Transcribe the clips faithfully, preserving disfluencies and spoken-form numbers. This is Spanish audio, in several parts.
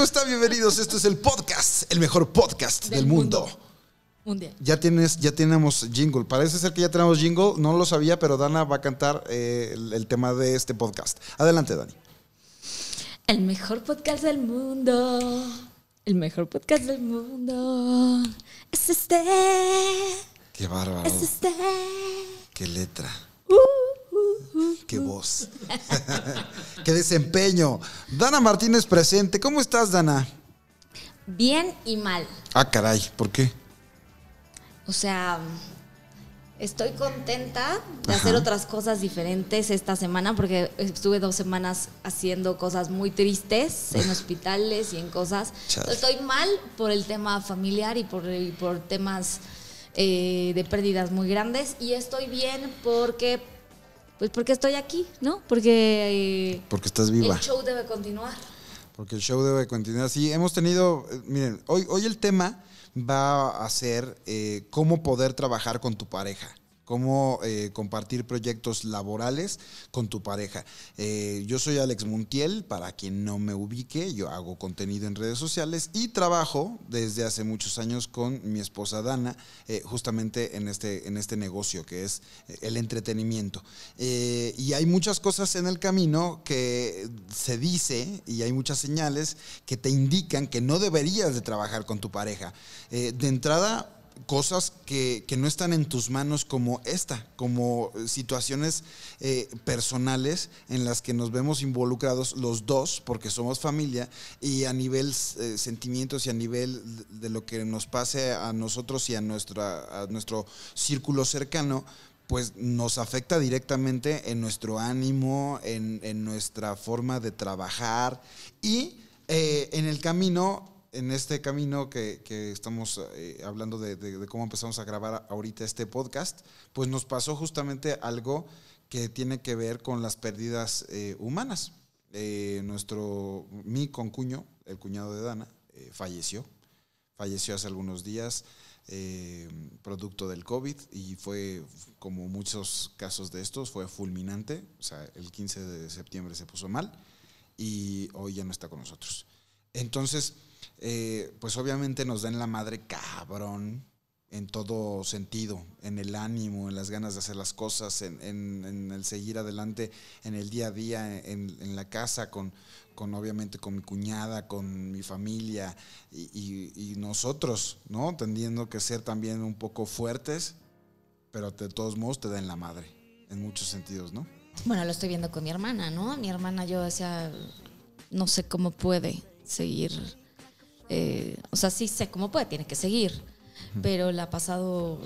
¿Cómo están? Bienvenidos. Esto es el podcast, el mejor podcast del, del mundo. mundo. Mundial. Ya tienes, ya tenemos jingle. Parece ser que ya tenemos jingle. No lo sabía, pero Dana va a cantar eh, el, el tema de este podcast. Adelante, Dani. El mejor podcast del mundo. El mejor podcast del mundo. Es este. Qué bárbaro. Es este. Qué letra. Uh, uh, uh, Qué uh. voz. Qué desempeño. Dana Martínez presente. ¿Cómo estás, Dana? Bien y mal. Ah, caray. ¿Por qué? O sea, estoy contenta de hacer Ajá. otras cosas diferentes esta semana porque estuve dos semanas haciendo cosas muy tristes en hospitales y en cosas. Chale. Estoy mal por el tema familiar y por, y por temas eh, de pérdidas muy grandes, y estoy bien porque, pues porque estoy aquí, ¿no? Porque, eh, porque estás viva. El show debe continuar. Porque el show debe continuar. Sí, hemos tenido, miren, hoy, hoy el tema va a ser eh, cómo poder trabajar con tu pareja, cómo eh, compartir proyectos laborales con tu pareja. Eh, yo soy Alex Montiel, para quien no me ubique, yo hago contenido en redes sociales y trabajo desde hace muchos años con mi esposa Dana, eh, justamente en este, en este negocio que es el entretenimiento. Eh, y hay muchas cosas en el camino que se dice, y hay muchas señales que te indican que no deberías de trabajar con tu pareja. Eh, de entrada, cosas que, que no están en tus manos, como esta, como situaciones eh, personales en las que nos vemos involucrados los dos, porque somos familia, y a nivel eh, sentimientos y a nivel de lo que nos pase a nosotros y a, nuestra, a nuestro círculo cercano, pues nos afecta directamente en nuestro ánimo, en, en nuestra forma de trabajar y eh, en el camino. En este camino que, que estamos eh, hablando de, de, de cómo empezamos a grabar ahorita este podcast, pues nos pasó justamente algo que tiene que ver con las pérdidas eh, humanas. Eh, nuestro, mi concuño, el cuñado de Dana, eh, falleció. Falleció hace algunos días, eh, producto del COVID, y fue, como muchos casos de estos, fue fulminante. O sea, el quince de septiembre se puso mal y hoy ya no está con nosotros. Entonces, Eh, pues obviamente nos dan la madre cabrón en todo sentido, en el ánimo, en las ganas de hacer las cosas, en, en, en el seguir adelante, en el día a día, en, en la casa, con, con obviamente con mi cuñada, con mi familia y, y, y nosotros, ¿no? Tendiendo que ser también un poco fuertes, pero de todos modos te dan la madre, en muchos sentidos, ¿no? Bueno, lo estoy viendo con mi hermana, ¿no? Mi hermana, yo decía, no sé cómo puede seguir. Eh, o sea, sí sé cómo puede, tiene que seguir, pero la ha pasado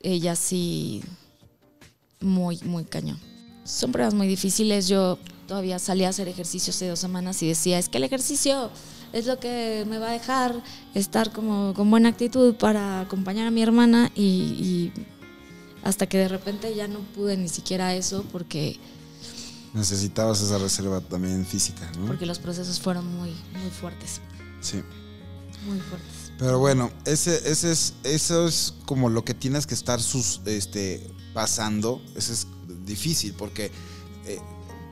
ella sí muy, muy cañón. Son pruebas muy difíciles. Yo todavía salí a hacer ejercicio hace dos semanas y decía, es que el ejercicio es lo que me va a dejar estar como con buena actitud para acompañar a mi hermana, y, y hasta que de repente ya no pude ni siquiera eso porque necesitabas esa reserva también física, ¿no? Porque los procesos fueron muy, muy fuertes. Sí. Muy fuertes. Pero bueno, ese, ese es, eso es como lo que tienes que estar sus, este, pasando. Eso es difícil porque eh,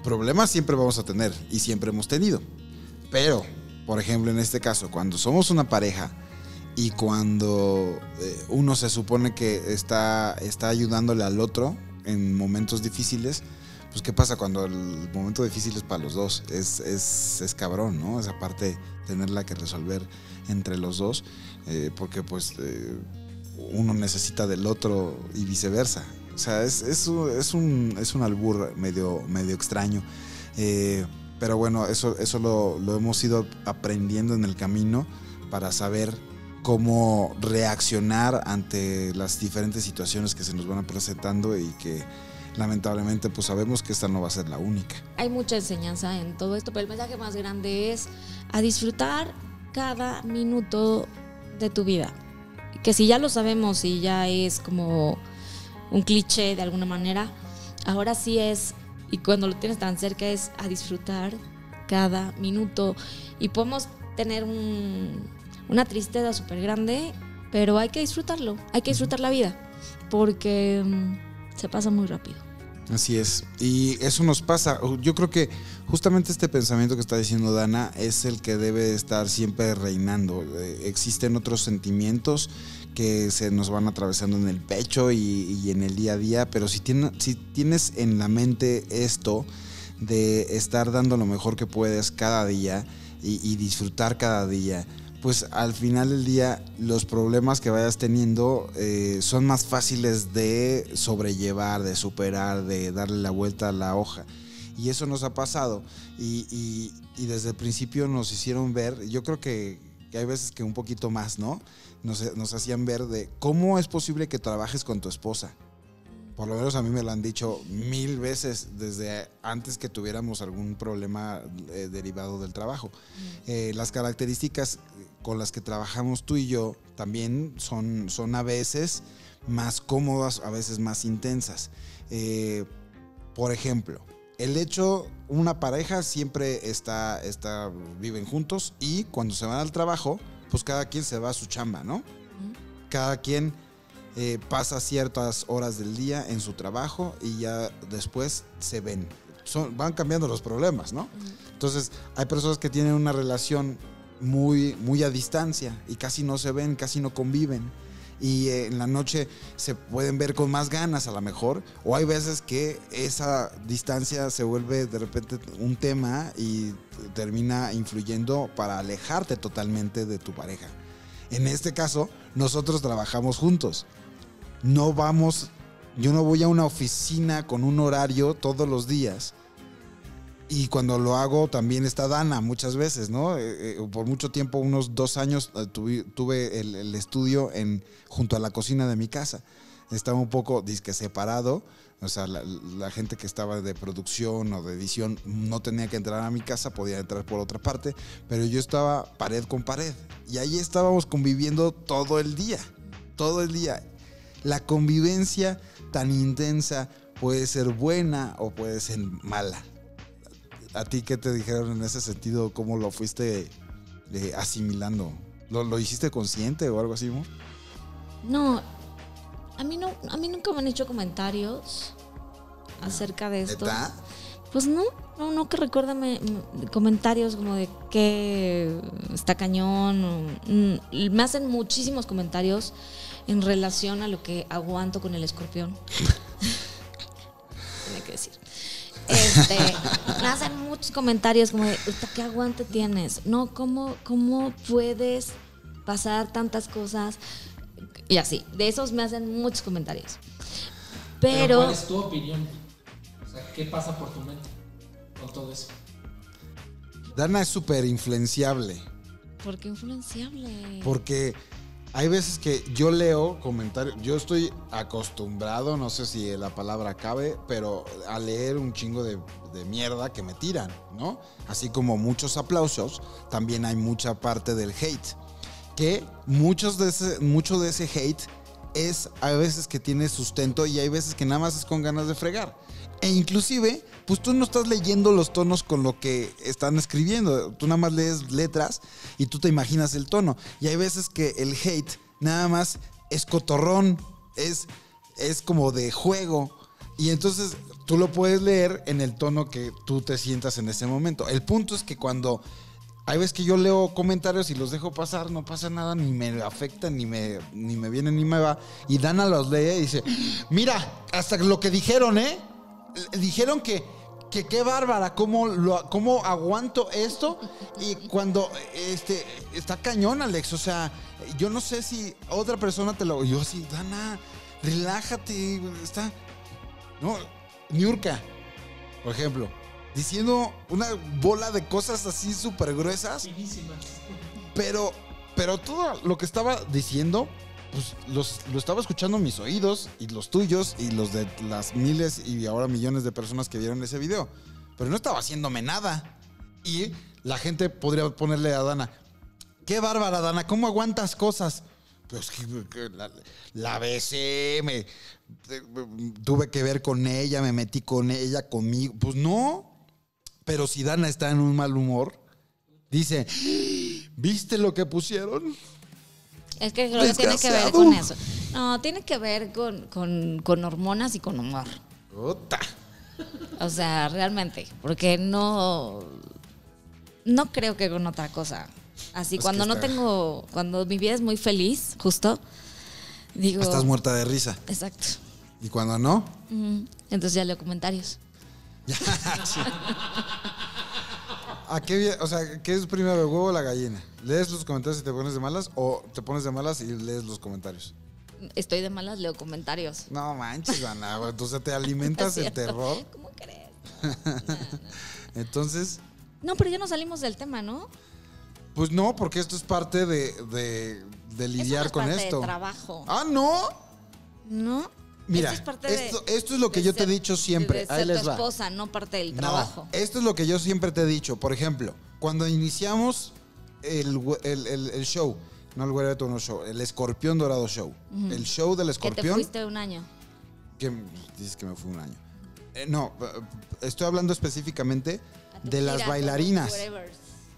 problemas siempre vamos a tener y siempre hemos tenido. Pero, por ejemplo, en este caso, cuando somos una pareja y cuando eh, uno se supone que está, está ayudándole al otro en momentos difíciles, pues ¿qué pasa cuando el momento difícil es para los dos? Es, es, es cabrón, ¿no? Esa parte, tenerla que resolver entre los dos, eh, porque pues eh, uno necesita del otro y viceversa. O sea, es, es, es, un, es un albur medio, medio extraño. Eh, pero bueno, eso, eso lo, lo hemos ido aprendiendo en el camino para saber cómo reaccionar ante las diferentes situaciones que se nos van presentando y que lamentablemente pues sabemos que esta no va a ser la única. Hay mucha enseñanza en todo esto, pero el mensaje más grande es a disfrutar cada minuto de tu vida, que si ya lo sabemos y ya es como un cliché de alguna manera, ahora sí es, y cuando lo tienes tan cerca, es a disfrutar cada minuto. Y podemos tener un, una tristeza súper grande, pero hay que disfrutarlo, hay que disfrutar la vida, porque se pasa muy rápido. Así es, y eso nos pasa. Yo creo que justamente este pensamiento que está diciendo Dana es el que debe estar siempre reinando. Existen otros sentimientos que se nos van atravesando en el pecho y, y en el día a día, pero si, tiene, si tienes en la mente esto de estar dando lo mejor que puedes cada día y, y disfrutar cada día, pues al final del día los problemas que vayas teniendo eh, son más fáciles de sobrellevar, de superar, de darle la vuelta a la hoja. Y eso nos ha pasado y, y, y desde el principio nos hicieron ver, yo creo que, que hay veces que un poquito más, ¿no? Nos, nos hacían ver de cómo es posible que trabajes con tu esposa. Por lo menos a mí me lo han dicho mil veces desde antes que tuviéramos algún problema eh, derivado del trabajo. Eh, las características con las que trabajamos tú y yo también son, son a veces más cómodas, a veces más intensas. Eh, por ejemplo, el hecho, una pareja siempre está, está, viven juntos y cuando se van al trabajo, pues cada quien se va a su chamba, ¿no? Cada quien... Eh, pasa ciertas horas del día en su trabajo y ya después se ven. Son, van cambiando los problemas, ¿no? Entonces, hay personas que tienen una relación muy, muy a distancia y casi no se ven, casi no conviven. Y eh, en la noche se pueden ver con más ganas a lo mejor. O hay veces que esa distancia se vuelve de repente un tema y termina influyendo para alejarte totalmente de tu pareja. En este caso, nosotros trabajamos juntos. No vamos, yo no voy a una oficina con un horario todos los días. Y cuando lo hago también está Dana muchas veces, ¿no? Eh, eh, por mucho tiempo, unos dos años, eh, tuve, tuve el, el estudio en, junto a la cocina de mi casa. Estaba un poco disque separado. O sea, la, la gente que estaba de producción o de edición no tenía que entrar a mi casa, podía entrar por otra parte, pero yo estaba pared con pared. Y ahí estábamos conviviendo todo el día, todo el día. La convivencia tan intensa puede ser buena o puede ser mala. ¿A ti qué te dijeron en ese sentido? ¿Cómo lo fuiste eh, asimilando? ¿Lo, ¿Lo hiciste consciente o algo así, amor? No, A mí, no, a mí nunca me han hecho comentarios acerca de esto. ¿Está? Pues no, no, no que recuérdame comentarios como de que está cañón. O, me hacen muchísimos comentarios en relación a lo que aguanto con el escorpión. Tiene que decir. Este, me hacen muchos comentarios como de, ¿qué aguante tienes? No, ¿cómo, cómo puedes pasar tantas cosas? Y así, de esos me hacen muchos comentarios. Pero, Pero ¿cuál es tu opinión? O sea, ¿qué pasa por tu mente con todo eso? Dana es súper influenciable. ¿Por qué influenciable? Porque hay veces que yo leo comentarios, yo estoy acostumbrado, no sé si la palabra cabe, pero a leer un chingo de, de mierda que me tiran, ¿no? Así como muchos aplausos, también hay mucha parte del hate. Que muchos de ese, mucho de ese hate es a veces que tiene sustento y hay veces que nada más es con ganas de fregar. E inclusive, pues tú no estás leyendo los tonos con lo que están escribiendo. Tú nada más lees letras y tú te imaginas el tono. Y hay veces que el hate nada más es cotorrón, es, es como de juego. Y entonces tú lo puedes leer en el tono que tú te sientas en ese momento. El punto es que cuando... hay veces que yo leo comentarios y los dejo pasar, no pasa nada, ni me afecta, ni me, ni me viene, ni me va. Y Dana los lee y dice, mira, hasta lo que dijeron, ¿eh? Dijeron que, que qué bárbara, cómo, lo, cómo aguanto esto. Y cuando, este, está cañón, Alex, o sea, yo no sé si otra persona te lo... Yo así, Dana, relájate, está... No, Niurka, por ejemplo. Diciendo una bola de cosas así súper gruesas. Pero, pero todo lo que estaba diciendo, pues los, lo estaba escuchando en mis oídos y los tuyos y los de las miles y ahora millones de personas que vieron ese video. Pero no estaba haciéndome nada. Y la gente podría ponerle a Dana, qué bárbara, Dana, ¿cómo aguantas cosas? Pues la, la besé, me, tuve que ver con ella, me metí con ella, conmigo. Pues no. Pero si Dana está en un mal humor, dice, ¿viste lo que pusieron? Es que creo que tiene que ver con eso. No, tiene que ver con, con, con hormonas y con humor. Puta. O sea, realmente, porque no, no creo que con otra cosa. Así, pues cuando no está... tengo, cuando mi vida es muy feliz, justo, digo... Estás muerta de risa. Exacto. ¿Y cuando no? Uh-huh. Entonces ya leo comentarios. Sí. ¿A qué, o sea, ¿qué es primero, el huevo o la gallina? ¿Lees los comentarios y te pones de malas o te pones de malas y lees los comentarios? Estoy de malas, leo comentarios. No manches, Ana, entonces te alimentas el terror. ¿Cómo crees? No, no, no. Entonces... No, pero ya no salimos del tema, ¿no? Pues no, porque esto es parte de, de, de lidiar eso no es con parte esto. De trabajo. Ah, ¿no? No. Mira, esto es, parte esto, de, esto es lo que yo ser, te he dicho siempre. De ser Ahí les tu va. esposa, no parte del trabajo. No, esto es lo que yo siempre te he dicho. Por ejemplo, cuando iniciamos el, el, el, el show, no el Güero de Tono Show, el Escorpión Dorado Show, uh-huh. el show del Escorpión. Que te fuiste un año. Que, dices que me fui un año. Eh, no, estoy hablando específicamente de gira, las bailarinas.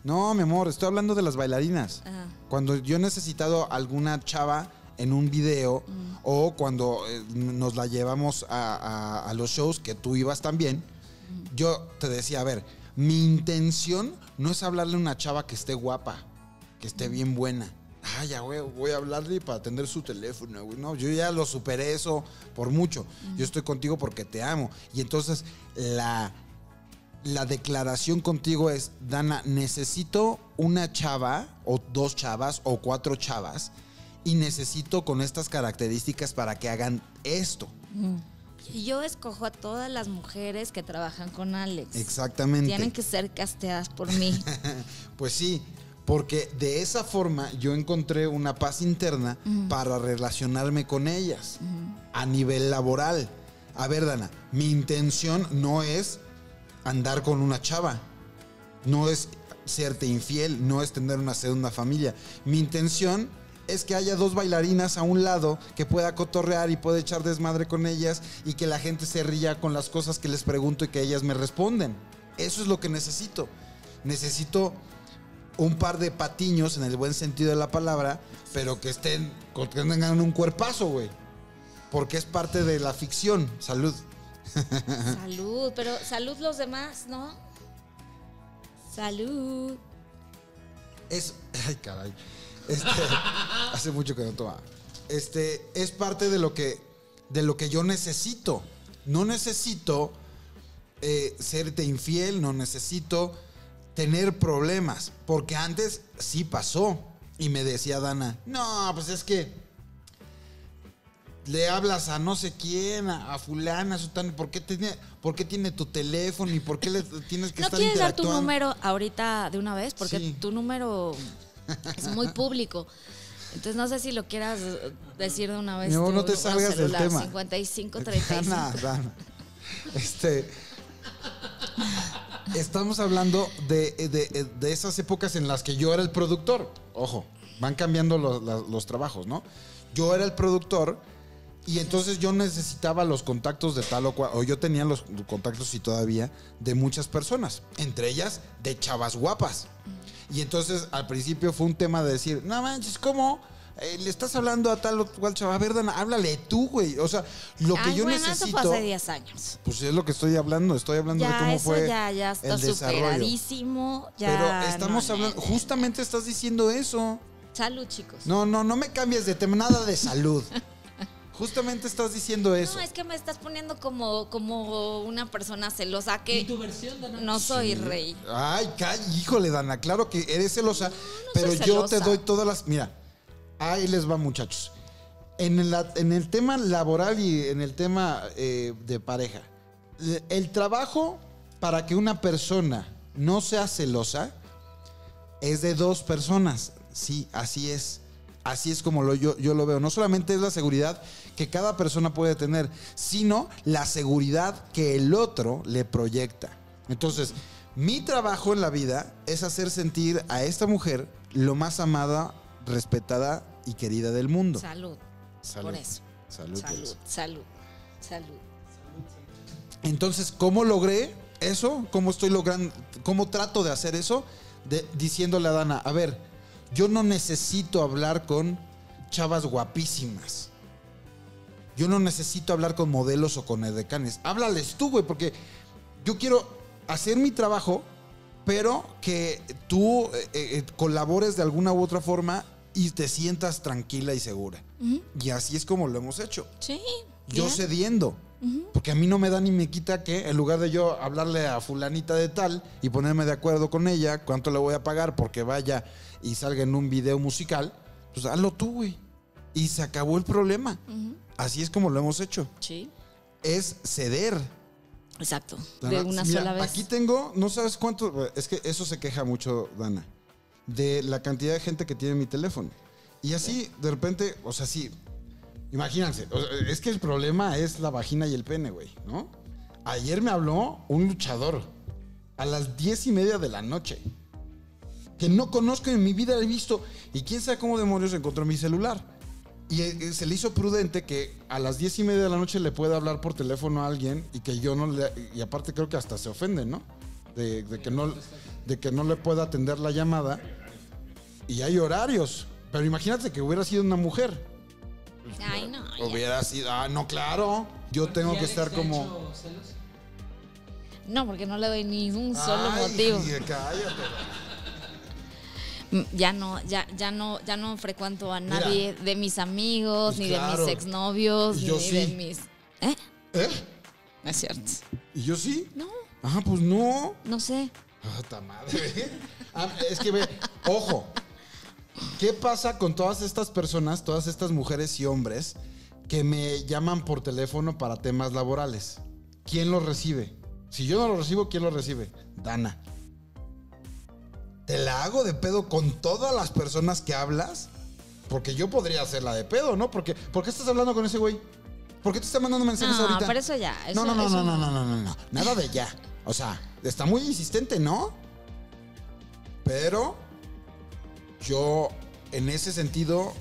No, mi amor, estoy hablando de las bailarinas. Ajá. Cuando yo he necesitado alguna chava en un video mm. o cuando nos la llevamos a, a, a los shows que tú ibas también, mm. yo te decía, a ver, mi intención no es hablarle a una chava que esté guapa, que esté mm. bien buena. Ah, ya voy, voy a hablarle para atender su teléfono, güey. No, yo ya lo superé eso por mucho. Mm. Yo estoy contigo porque te amo. Y entonces la, la declaración contigo es, Dana, necesito una chava o dos chavas o cuatro chavas y necesito con estas características para que hagan esto. Yo escojo a todas las mujeres que trabajan con Alex. Exactamente. Tienen que ser casteadas por mí. Pues sí, porque de esa forma yo encontré una paz interna uh-huh. para relacionarme con ellas uh-huh. a nivel laboral. A ver, Dana, mi intención no es andar con una chava, no es serte infiel, no es tener una segunda familia. Mi intención es que haya dos bailarinas a un lado que pueda cotorrear y pueda echar desmadre con ellas y que la gente se ría con las cosas que les pregunto y que ellas me responden. Eso es lo que necesito. Necesito un par de patiños en el buen sentido de la palabra, pero que estén, que tengan un cuerpazo, güey. Porque es parte de la ficción. Salud. Salud, pero salud los demás, ¿no? Salud. Es, ay, caray. Este, hace mucho que no toma. Este, es parte de lo que, de lo que yo necesito. No necesito eh, serte infiel, no necesito tener problemas, porque antes sí pasó. Y me decía Dana, no, pues es que le hablas a no sé quién, a, a fulana, a sutana, ¿por qué tiene, por qué tiene tu teléfono y por qué le tienes que ¿No estar interactuando? ¿No quieres dar tu número ahorita de una vez? Porque sí. tu número... es muy público. Entonces no sé si lo quieras decir de una vez. Mi amor, no te salgas del tema. cincuenta y cinco, treinta y cinco. Dana, Dana. Este, estamos hablando de, de, de esas épocas en las que yo era el productor. Ojo, van cambiando los, los, los trabajos, ¿no? Yo era el productor y entonces yo necesitaba los contactos de tal o cual, o yo tenía los contactos y todavía de muchas personas, entre ellas de chavas guapas. Y entonces al principio fue un tema de decir, no manches, ¿cómo? Eh, le estás hablando a tal o cual chaval. A ver, Dana, háblale tú, güey. O sea, lo que Ay, yo bueno, necesito... Eso fue hace diez años. Pues es lo que estoy hablando. Estoy hablando ya, de cómo eso fue ya, ya está el superadísimo, desarrollo. Ya, pero estamos no, hablando... No, no, justamente no. Estás diciendo eso. Salud, chicos. No, no, no me cambies de tema. Nada de salud. Justamente estás diciendo eso. No, es que me estás poniendo como, como una persona celosa que... ¿Y tu versión, Dana? No soy sí. rey. Ay, cállate, híjole, Dana, claro que eres celosa, no, no pero yo celosa. Te doy todas las... Mira, ahí les va, muchachos. En el, en el tema laboral y en el tema eh, de pareja, el trabajo para que una persona no sea celosa es de dos personas. Sí, así es. Así es como lo, yo, yo lo veo. No solamente es la seguridad que cada persona puede tener, sino la seguridad que el otro le proyecta. Entonces, mi trabajo en la vida es hacer sentir a esta mujer lo más amada, respetada y querida del mundo. Salud. Salud. Por eso. Salud. Salud. Eso. Salud. Salud. Entonces, ¿cómo logré eso? ¿Cómo estoy logrando? ¿Cómo trato de hacer eso? De, diciéndole a Dana, a ver, yo no necesito hablar con chavas guapísimas. Yo no necesito hablar con modelos o con edecanes. Háblales tú, güey, porque yo quiero hacer mi trabajo, pero que tú eh, colabores de alguna u otra forma y te sientas tranquila y segura. Uh-huh. Y así es como lo hemos hecho. Sí. Yo bien. cediendo. Uh-huh. Porque a mí no me da ni me quita que, en lugar de yo hablarle a fulanita de tal y ponerme de acuerdo con ella, cuánto le voy a pagar porque vaya y salga en un video musical, pues hazlo tú, güey. Y se acabó el problema. Uh-huh. Así es como lo hemos hecho. Sí. Es ceder. Exacto. Dana, de una mira, sola vez. Aquí tengo, no sabes cuánto, es que eso se queja mucho, Dana, de la cantidad de gente que tiene mi teléfono. Y así, de repente, o sea, sí, imagínense, o sea, es que el problema es la vagina y el pene, güey, ¿no? Ayer me habló un luchador a las diez y media de la noche, que no conozco, en mi vida he visto, y quién sabe cómo demonios encontró mi celular. Y se le hizo prudente que a las diez y media de la noche le pueda hablar por teléfono a alguien y que yo no le... Y aparte creo que hasta se ofende, ¿no? De, de, que, no, de que no le pueda atender la llamada. Y hay horarios. Pero imagínate que hubiera sido una mujer. Ay, no. Hubiera sido... Ah, no, claro. Yo tengo que estar como... No, porque no le doy ni un solo Ay, motivo. Cállate. Ya no, ya, ya no, ya no frecuento a nadie. Mira, de mis amigos, pues ni claro. de mis exnovios, ni sí. de mis. ¿Eh? ¿Eh? No es cierto. ¿Y yo sí? No. Ah, pues no. No sé. Ah, ta madre. Ah, es que ve, ojo. ¿Qué pasa con todas estas personas, todas estas mujeres y hombres que me llaman por teléfono para temas laborales? ¿Quién los recibe? Si yo no los recibo, ¿quién los recibe? Dana. ¿Te la hago de pedo con todas las personas que hablas? Porque yo podría hacerla de pedo, ¿no? Porque, ¿por qué estás hablando con ese güey? ¿Por qué te está mandando mensajes no, ahorita? No, pero eso ya. Eso, no, no, eso... no, no, no, no, no, no. Nada de ya. O sea, está muy insistente, ¿no? Pero yo, en ese sentido,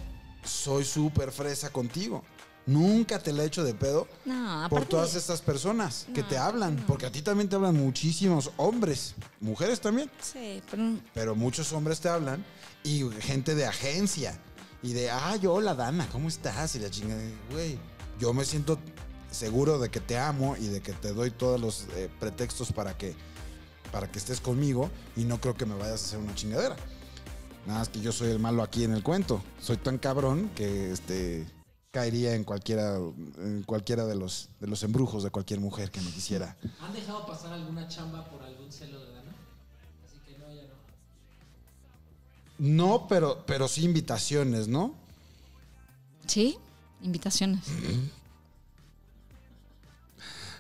soy súper fresa contigo. Nunca te la he hecho de pedo no, por todas de... estas personas que no, te hablan. No. Porque a ti también te hablan muchísimos hombres. Mujeres también. Sí, pero... Pero muchos hombres te hablan. Y gente de agencia. Y de, ah, yo, hola, Dana, ¿cómo estás? Y la chingada, güey, yo me siento seguro de que te amo y de que te doy todos los eh, pretextos para que, para que estés conmigo. Y no creo que me vayas a hacer una chingadera. Nada más que yo soy el malo aquí en el cuento. Soy tan cabrón que, este... caería en cualquiera, en cualquiera de los de los embrujos de cualquier mujer que me quisiera. ¿Han dejado pasar alguna chamba por algún celo de Dana? Así que no, ya no. No, pero, pero sí invitaciones, ¿no? Sí, invitaciones.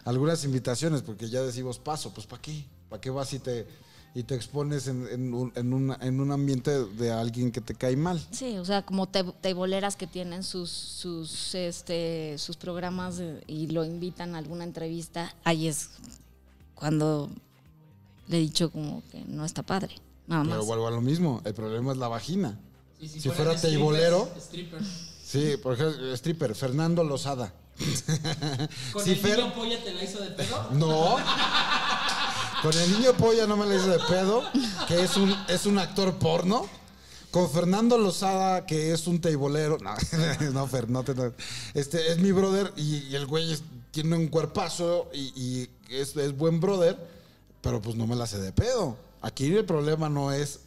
Algunas invitaciones, porque ya decimos paso, pues ¿para qué? ¿Para qué vas y te, y te expones en, en, un, en, una, en un ambiente de alguien que te cae mal? Sí, o sea, como te, teiboleras que tienen sus sus este sus programas de, y lo invitan a alguna entrevista, ahí es cuando le he dicho como que no está padre, nada más. Pero vuelvo a lo mismo, el problema es la vagina. Si, si fuera teibolero... Strippers. Sí, por ejemplo, stripper, Fernando Lozada. ¿Con si el Fer... niño polla te la hizo de pedo? No. Con el niño polla no me la hice de pedo, que es un, es un actor porno. Con Fernando Lozada, que es un teibolero. No, no, Fer, no te... Este, es mi brother y, y el güey es, tiene un cuerpazo y, y es, es buen brother, pero pues no me la hice de pedo. Aquí el problema no es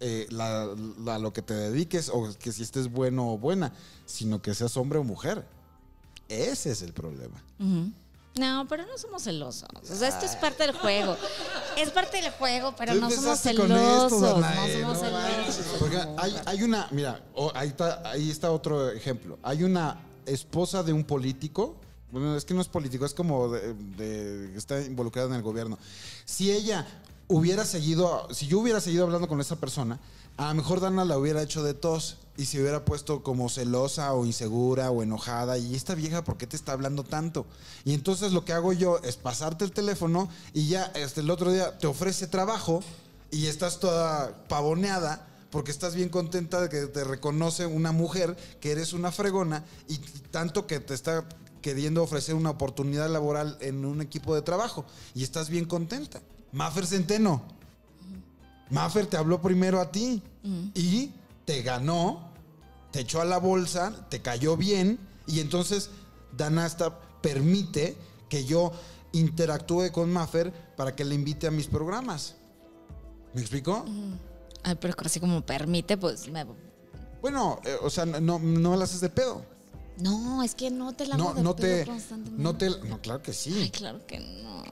eh, la, la, lo que te dediques o que si estés bueno o buena, sino que seas hombre o mujer. Ese es el problema. Uh-huh. No, pero no somos celosos. O sea, esto es parte del juego. Es parte del juego, pero no somos celosos. Esto, Danae, no somos no celosos. Porque hay, hay una, mira, oh, ahí, está, ahí está otro ejemplo. Hay una esposa de un político. Bueno, es que no es político, es como de, de, está involucrada en el gobierno. Si ella hubiera seguido, si yo hubiera seguido hablando con esa persona, a lo mejor Dana la hubiera hecho de tos y se hubiera puesto como celosa o insegura o enojada. Y esta vieja, ¿por qué te está hablando tanto? Y entonces lo que hago yo es pasarte el teléfono y ya este, el otro día te ofrece trabajo y estás toda pavoneada porque estás bien contenta de que te reconoce una mujer, que eres una fregona y tanto que te está queriendo ofrecer una oportunidad laboral en un equipo de trabajo y estás bien contenta. Mafer Centeno. Mafer te habló primero a ti mm. y te ganó, te echó a la bolsa, te cayó bien y entonces Dana hasta permite que yo interactúe con Mafer para que le invite a mis programas. ¿Me explico? Mm. Ay, pero así como permite, pues... Me... Bueno, eh, o sea, no, no me la haces de pedo. No, es que no te la hago no, de no pedo te, constantemente. No, te, no, claro que sí. Ay, claro que no.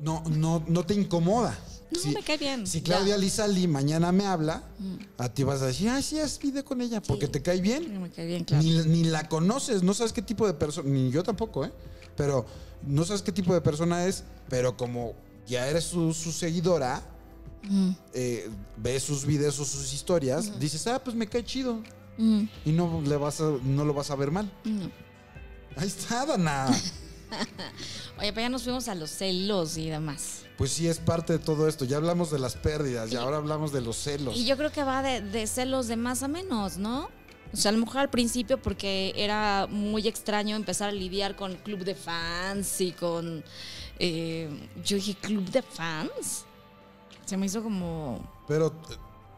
No, no, no te incomoda. No, si, me cae bien. Si Claudia Lizaldi mañana me habla, mm. a ti vas a decir, ah, sí, haz video con ella, sí, porque te cae bien. No me cae bien, claro. Ni, ni la conoces, no sabes qué tipo de persona, ni yo tampoco, ¿eh? Pero no sabes qué tipo de persona es, pero como ya eres su, su seguidora, mm. eh, ves sus videos o sus historias, mm. dices, ah, pues me cae chido. Mm. Y no, le vas a, no lo vas a ver mal. Mm. Ahí está, Dana. Oye, pero ya nos fuimos a los celos y demás. Pues sí, es parte de todo esto. Ya hablamos de las pérdidas, sí, y ahora hablamos de los celos. Y yo creo que va de, de celos de más a menos, ¿no? O sea, a lo mejor al principio porque era muy extraño empezar a lidiar con club de fans y con... Eh, yo dije, ¿club de fans? Se me hizo como... Pero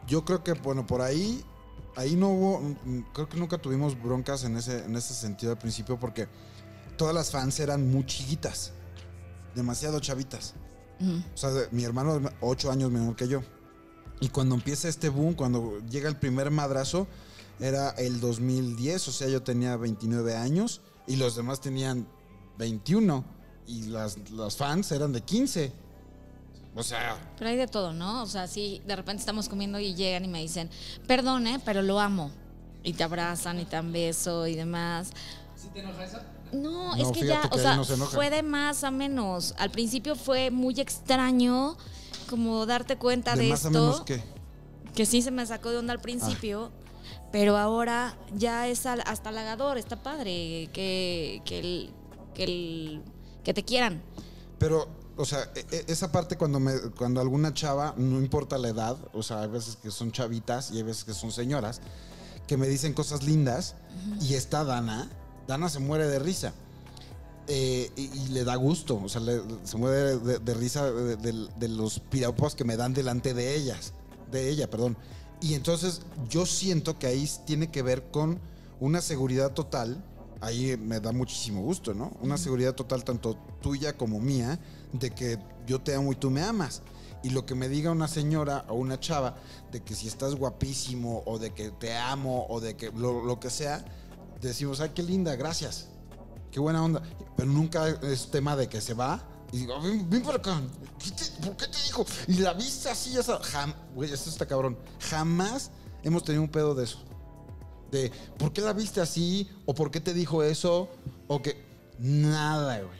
yo creo que, bueno, por ahí... Ahí no hubo... Creo que nunca tuvimos broncas en ese, en ese sentido al principio porque... Todas las fans eran muy chiquitas, demasiado chavitas. Uh-huh. O sea, mi hermano es ocho años menor que yo. Y cuando empieza este boom, cuando llega el primer madrazo, era el dos mil diez, o sea, yo tenía veintinueve años y los demás tenían veintiuno y las, las fans eran de quince. O sea... Pero hay de todo, ¿no? O sea, si de repente estamos comiendo y llegan y me dicen, perdón, ¿eh? Pero lo amo. Y te abrazan y te dan beso y demás. ¿Sí te enoja eso? No, no, es que ya, que o sea, no se fue de más a menos. Al principio fue muy extraño como darte cuenta de, de más esto. A menos ¿qué? Que sí se me sacó de onda al principio, ah. pero ahora ya es hasta halagador, está padre que, que, el, que, el, que te quieran. Pero, o sea, esa parte cuando, me, cuando alguna chava, no importa la edad, o sea, hay veces que son chavitas y hay veces que son señoras, que me dicen cosas lindas, uh-huh. y está Dana... Dana se muere de risa eh, y, y le da gusto, o sea, le, se muere de, de risa de, de, de los piropos que me dan delante de ellas, de ella, perdón. Y entonces yo siento que ahí tiene que ver con una seguridad total, ahí me da muchísimo gusto, ¿no? Una seguridad total tanto tuya como mía de que yo te amo y tú me amas. Y lo que me diga una señora o una chava de que si estás guapísimo o de que te amo o de que lo, lo que sea, decimos, ay, qué linda, gracias, qué buena onda, pero nunca es tema de que se va y digo, ven, ven para acá, ¿Qué te, ¿por qué te dijo? Y la vista así, esa, jam, güey, esto está cabrón, jamás hemos tenido un pedo de eso, de ¿por qué la viste así? ¿O por qué te dijo eso? O que, nada, güey,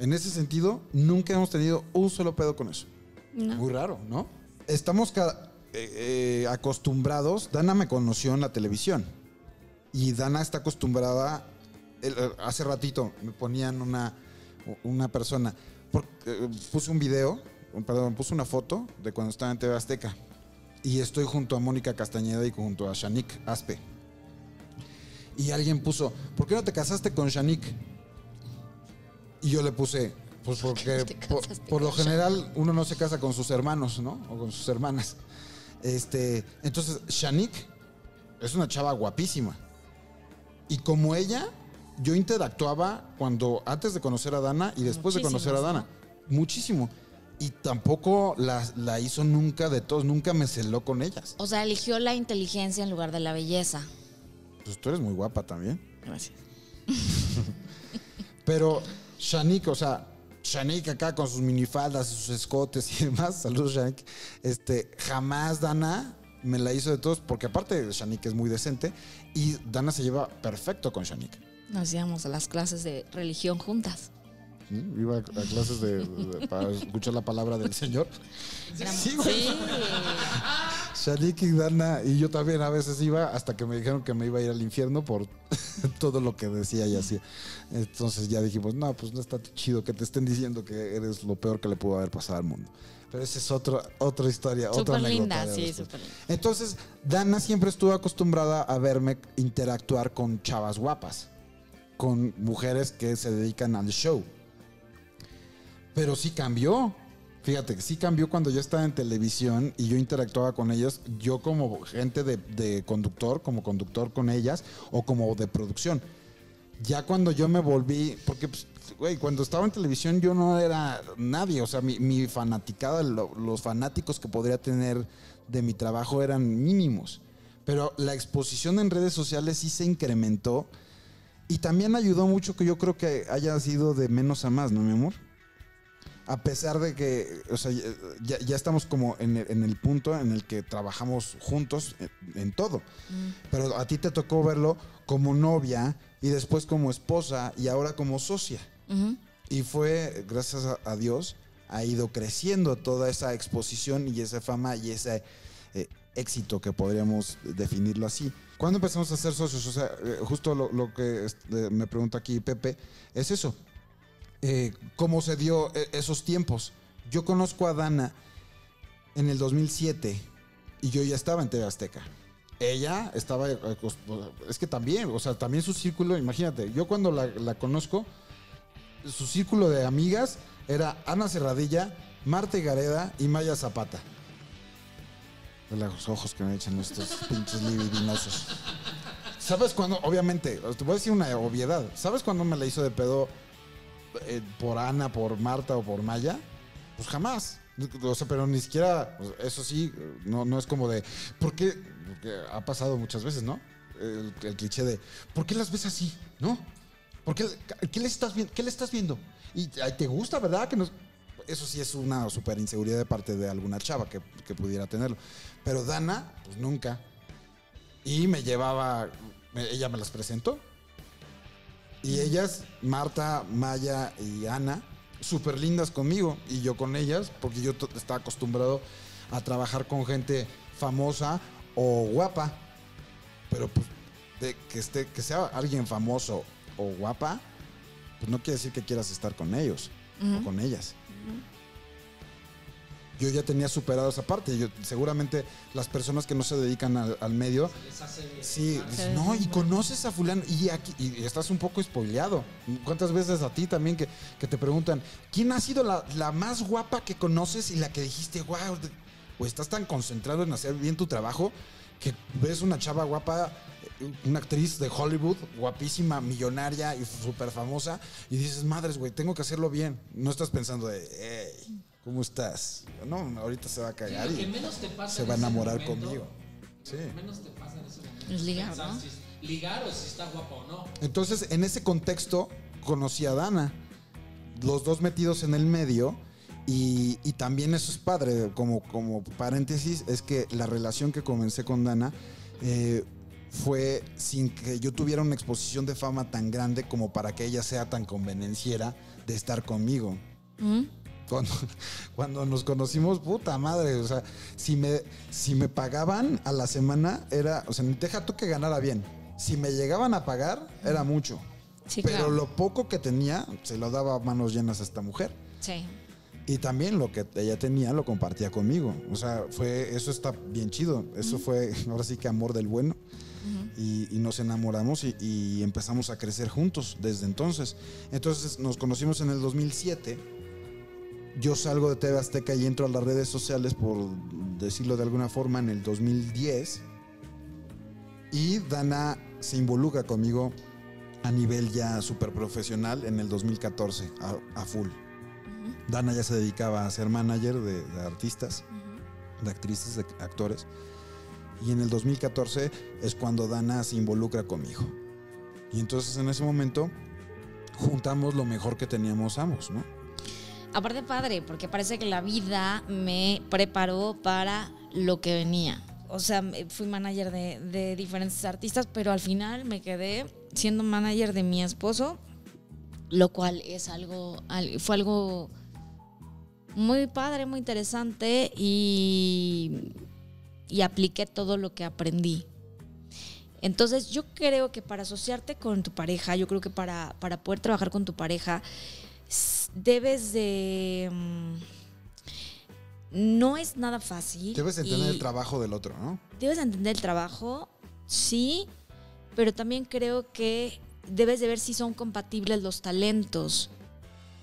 en ese sentido, nunca hemos tenido un solo pedo con eso, no. Muy raro, ¿no? Estamos ca- eh, eh, acostumbrados, Dana me conoció en la televisión. Y Dana está acostumbrada, hace ratito me ponían una, una persona, porque puse un video, perdón, puse una foto de cuando estaba en T V Azteca y estoy junto a Mónica Castañeda y junto a Shanik Aspe. Y alguien puso, ¿por qué no te casaste con Shanik? Y yo le puse, pues porque por, por lo general uno no se casa con sus hermanos, ¿no? O con sus hermanas. Este, entonces, Shanik es una chava guapísima. Y como ella, yo interactuaba cuando antes de conocer a Dana y después muchísimo, de conocer a Dana. Muchísimo. Y tampoco la, la hizo nunca de todos, nunca me celó con ellas. O sea, eligió la inteligencia en lugar de la belleza. Pues tú eres muy guapa también. Gracias. Pero Shanik, o sea, Shanik acá con sus minifaldas y sus escotes y demás. Saludos, Shanik. Este, jamás Dana me la hizo de todos, porque aparte Shanik es muy decente y Dana se lleva perfecto con Shanik. Nos íbamos a las clases de religión juntas. ¿Sí? Iba a clases de, de, para escuchar la palabra del Señor. Sí, güey. Sí. Shanik y Dana y yo también a veces iba, hasta que me dijeron que me iba a ir al infierno por todo lo que decía y hacía. Entonces ya dijimos, no, pues no está chido que te estén diciendo que eres lo peor que le pudo haber pasado al mundo. Pero esa es otra, otra historia, super otra linda, anécdota. Sí, super linda. Entonces, Dana siempre estuvo acostumbrada a verme interactuar con chavas guapas, con mujeres que se dedican al show. Pero sí cambió. Fíjate que sí cambió cuando yo estaba en televisión y yo interactuaba con ellas, yo como gente de, de conductor, como conductor con ellas o como de producción. Ya cuando yo me volví, porque pues, güey, cuando estaba en televisión yo no era nadie. O sea, mi, mi fanaticada, lo, los fanáticos que podría tener de mi trabajo eran mínimos. Pero la exposición en redes sociales sí se incrementó. Y también ayudó mucho que yo creo que haya sido de menos a más, ¿no, mi amor? A pesar de que, o sea, ya, ya estamos como en el, en el punto en el que trabajamos juntos en, en todo. Mm. Pero a ti te tocó verlo como novia y después como esposa y ahora como socia. Uh-huh. Y fue, gracias a, a Dios, ha ido creciendo toda esa exposición y esa fama y ese eh, éxito que podríamos definirlo así. ¿Cuándo empezamos a ser socios? O sea, justo lo, lo que me pregunta aquí Pepe es eso. Eh, ¿Cómo se dio esos tiempos? Yo conozco a Dana en el dos mil siete y yo ya estaba en T V Azteca. Ella estaba... Es que también, o sea, también su círculo, imagínate, yo cuando la, la conozco, su círculo de amigas era Ana Serradilla, Marta Gareda y Maya Zapata. Los ojos que me echan estos pinches libidinosos. ¿Sabes cuándo? Obviamente, te voy a decir una obviedad. ¿Sabes cuándo me la hizo de pedo? Eh, por Ana, por Marta o por Maya, pues jamás. O sea, pero ni siquiera, eso sí, no, no es como de, ¿por qué? Porque ha pasado muchas veces, ¿no? El, el cliché de, ¿por qué las ves así? ¿No? ¿Por qué, qué, le estás, qué le estás viendo? Y ay, te gusta, ¿verdad? Que nos... Eso sí es una súper inseguridad de parte de alguna chava que, que pudiera tenerlo. Pero Dana, pues nunca. Y me llevaba, ella me las presentó. Y ellas, Marta, Maya y Ana, súper lindas conmigo y yo con ellas, porque yo estaba acostumbrado a trabajar con gente famosa o guapa. Pero pues, de que, esté, que sea alguien famoso o guapa, pues no quiere decir que quieras estar con ellos uh-huh. o con ellas. Uh-huh. Yo ya tenía superado esa parte. Yo, seguramente las personas que no se dedican al, al medio, les hace bien, sí, dicen, no, y conoces a fulano y aquí y estás un poco spoileado. ¿Cuántas veces a ti también que, que te preguntan quién ha sido la, la más guapa que conoces y la que dijiste, wow, o estás tan concentrado en hacer bien tu trabajo que ves una chava guapa, una actriz de Hollywood, guapísima, millonaria y súper famosa y dices, madres, güey, tengo que hacerlo bien. No estás pensando de, hey, ¿cómo estás? No, ahorita se va a cagar sí, y se va a enamorar momento, conmigo. Sí. Lo que menos te pasa en ese momento es ligar, ¿no? Si es ligar o si está guapa o no. Entonces, en ese contexto, conocí a Dana. Los dos metidos en el medio. Y, y también eso es padre. Como, como paréntesis, es que la relación que comencé con Dana eh, fue sin que yo tuviera una exposición de fama tan grande como para que ella sea tan convenenciera de estar conmigo. ¿Mm? Cuando, cuando nos conocimos, puta madre, o sea, si me, si me pagaban a la semana, era, o sea, deja tú que ganara bien. Si me llegaban a pagar, era mucho. Sí, pero claro, lo poco que tenía, se lo daba a manos llenas a esta mujer. Sí. Y también lo que ella tenía lo compartía conmigo. O sea, fue, eso está bien chido. Eso uh-huh. fue, ahora sí que amor del bueno. Uh-huh. y, y nos enamoramos y, y empezamos a crecer juntos desde entonces. Entonces, nos conocimos en el dos mil siete. Yo salgo de T V Azteca y entro a las redes sociales, por decirlo de alguna forma, en el dos mil diez. Y Dana se involucra conmigo a nivel ya súper profesional en el dos mil catorce, a, a full. Uh-huh. Dana ya se dedicaba a ser manager de, de artistas, uh-huh. de actrices, de actores. Y en el dos mil catorce es cuando Dana se involucra conmigo. Y entonces en ese momento juntamos lo mejor que teníamos ambos, ¿no? Aparte padre, porque parece que la vida me preparó para lo que venía. O sea, fui manager de, de diferentes artistas, pero al final me quedé siendo manager de mi esposo, lo cual es algo, fue algo muy padre, muy interesante y, y apliqué todo lo que aprendí. Entonces yo creo que para asociarte con tu pareja, yo creo que para, para poder trabajar con tu pareja, debes de... No es nada fácil. Debes entender el trabajo del otro, ¿no? Debes entender el trabajo, sí, pero también creo que debes de ver si son compatibles los talentos.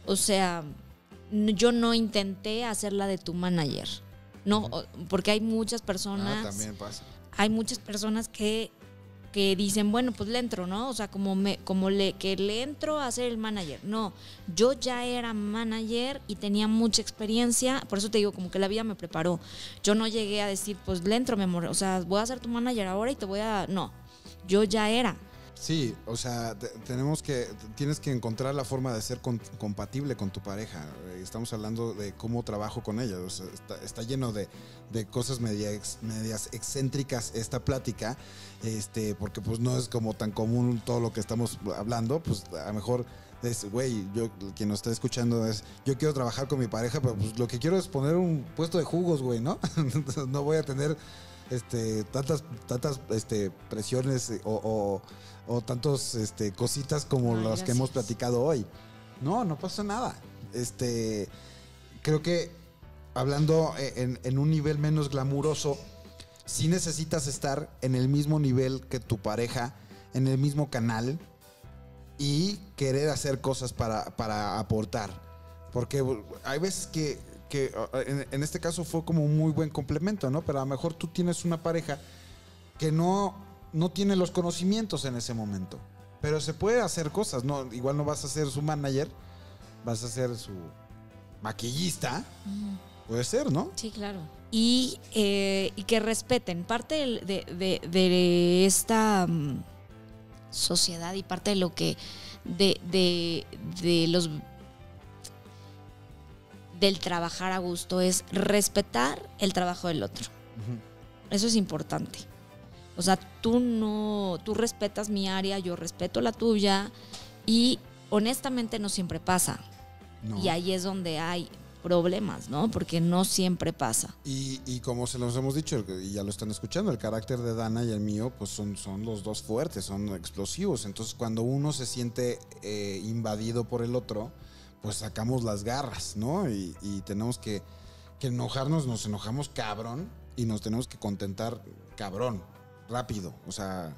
O sea, yo no intenté hacerla de tu manager, ¿no? Porque hay muchas personas... Ah, también pasa. Hay muchas personas que... que dicen, bueno, pues le entro, ¿no? O sea, como, me, como le, que le entro a ser el manager. No, yo ya era manager y tenía mucha experiencia, por eso te digo, como que la vida me preparó. Yo no llegué a decir, pues le entro, mi amor, o sea, voy a ser tu manager ahora y te voy a... No, yo ya era. Sí, o sea, te, tenemos que, tienes que encontrar la forma de ser con, compatible con tu pareja. Estamos hablando de cómo trabajo con ella. O sea, está, está lleno de, de cosas media ex, medias excéntricas esta plática, este, porque pues no es como tan común todo lo que estamos hablando. Pues a lo mejor es, güey, yo, quien nos está escuchando es, yo quiero trabajar con mi pareja, pero pues lo que quiero es poner un puesto de jugos, güey, ¿no? Entonces no voy a tener este, tantas, tantas este, presiones o, o o tantos este, cositas como Ay, las gracias. que hemos platicado hoy. No, no pasa nada. Este, creo que hablando en, en un nivel menos glamuroso, sí necesitas estar en el mismo nivel que tu pareja, en el mismo canal y querer hacer cosas para, para aportar. Porque hay veces que, que en, en este caso fue como un muy buen complemento, ¿no? Pero a lo mejor tú tienes una pareja que no... no tiene los conocimientos en ese momento, pero se puede hacer cosas. No, igual no vas a ser su manager, vas a ser su maquillista. Uh-huh. Puede ser, ¿no? Sí, claro. Y, eh, y que respeten. Parte de, de, de esta um, sociedad y parte de lo que de, de, de los del trabajar a gusto es respetar el trabajo del otro. Uh-huh. Eso es importante. O sea, tú no, tú respetas mi área, yo respeto la tuya y honestamente no siempre pasa. No. Y ahí es donde hay problemas, ¿no? Porque no siempre pasa. Y, y como se los hemos dicho, y ya lo están escuchando, el carácter de Dana y el mío pues son, son los dos fuertes, son explosivos. Entonces cuando uno se siente eh, invadido por el otro, pues sacamos las garras, ¿no? Y, y tenemos que, que enojarnos, nos enojamos cabrón y nos tenemos que contentar cabrón. Rápido, o sea,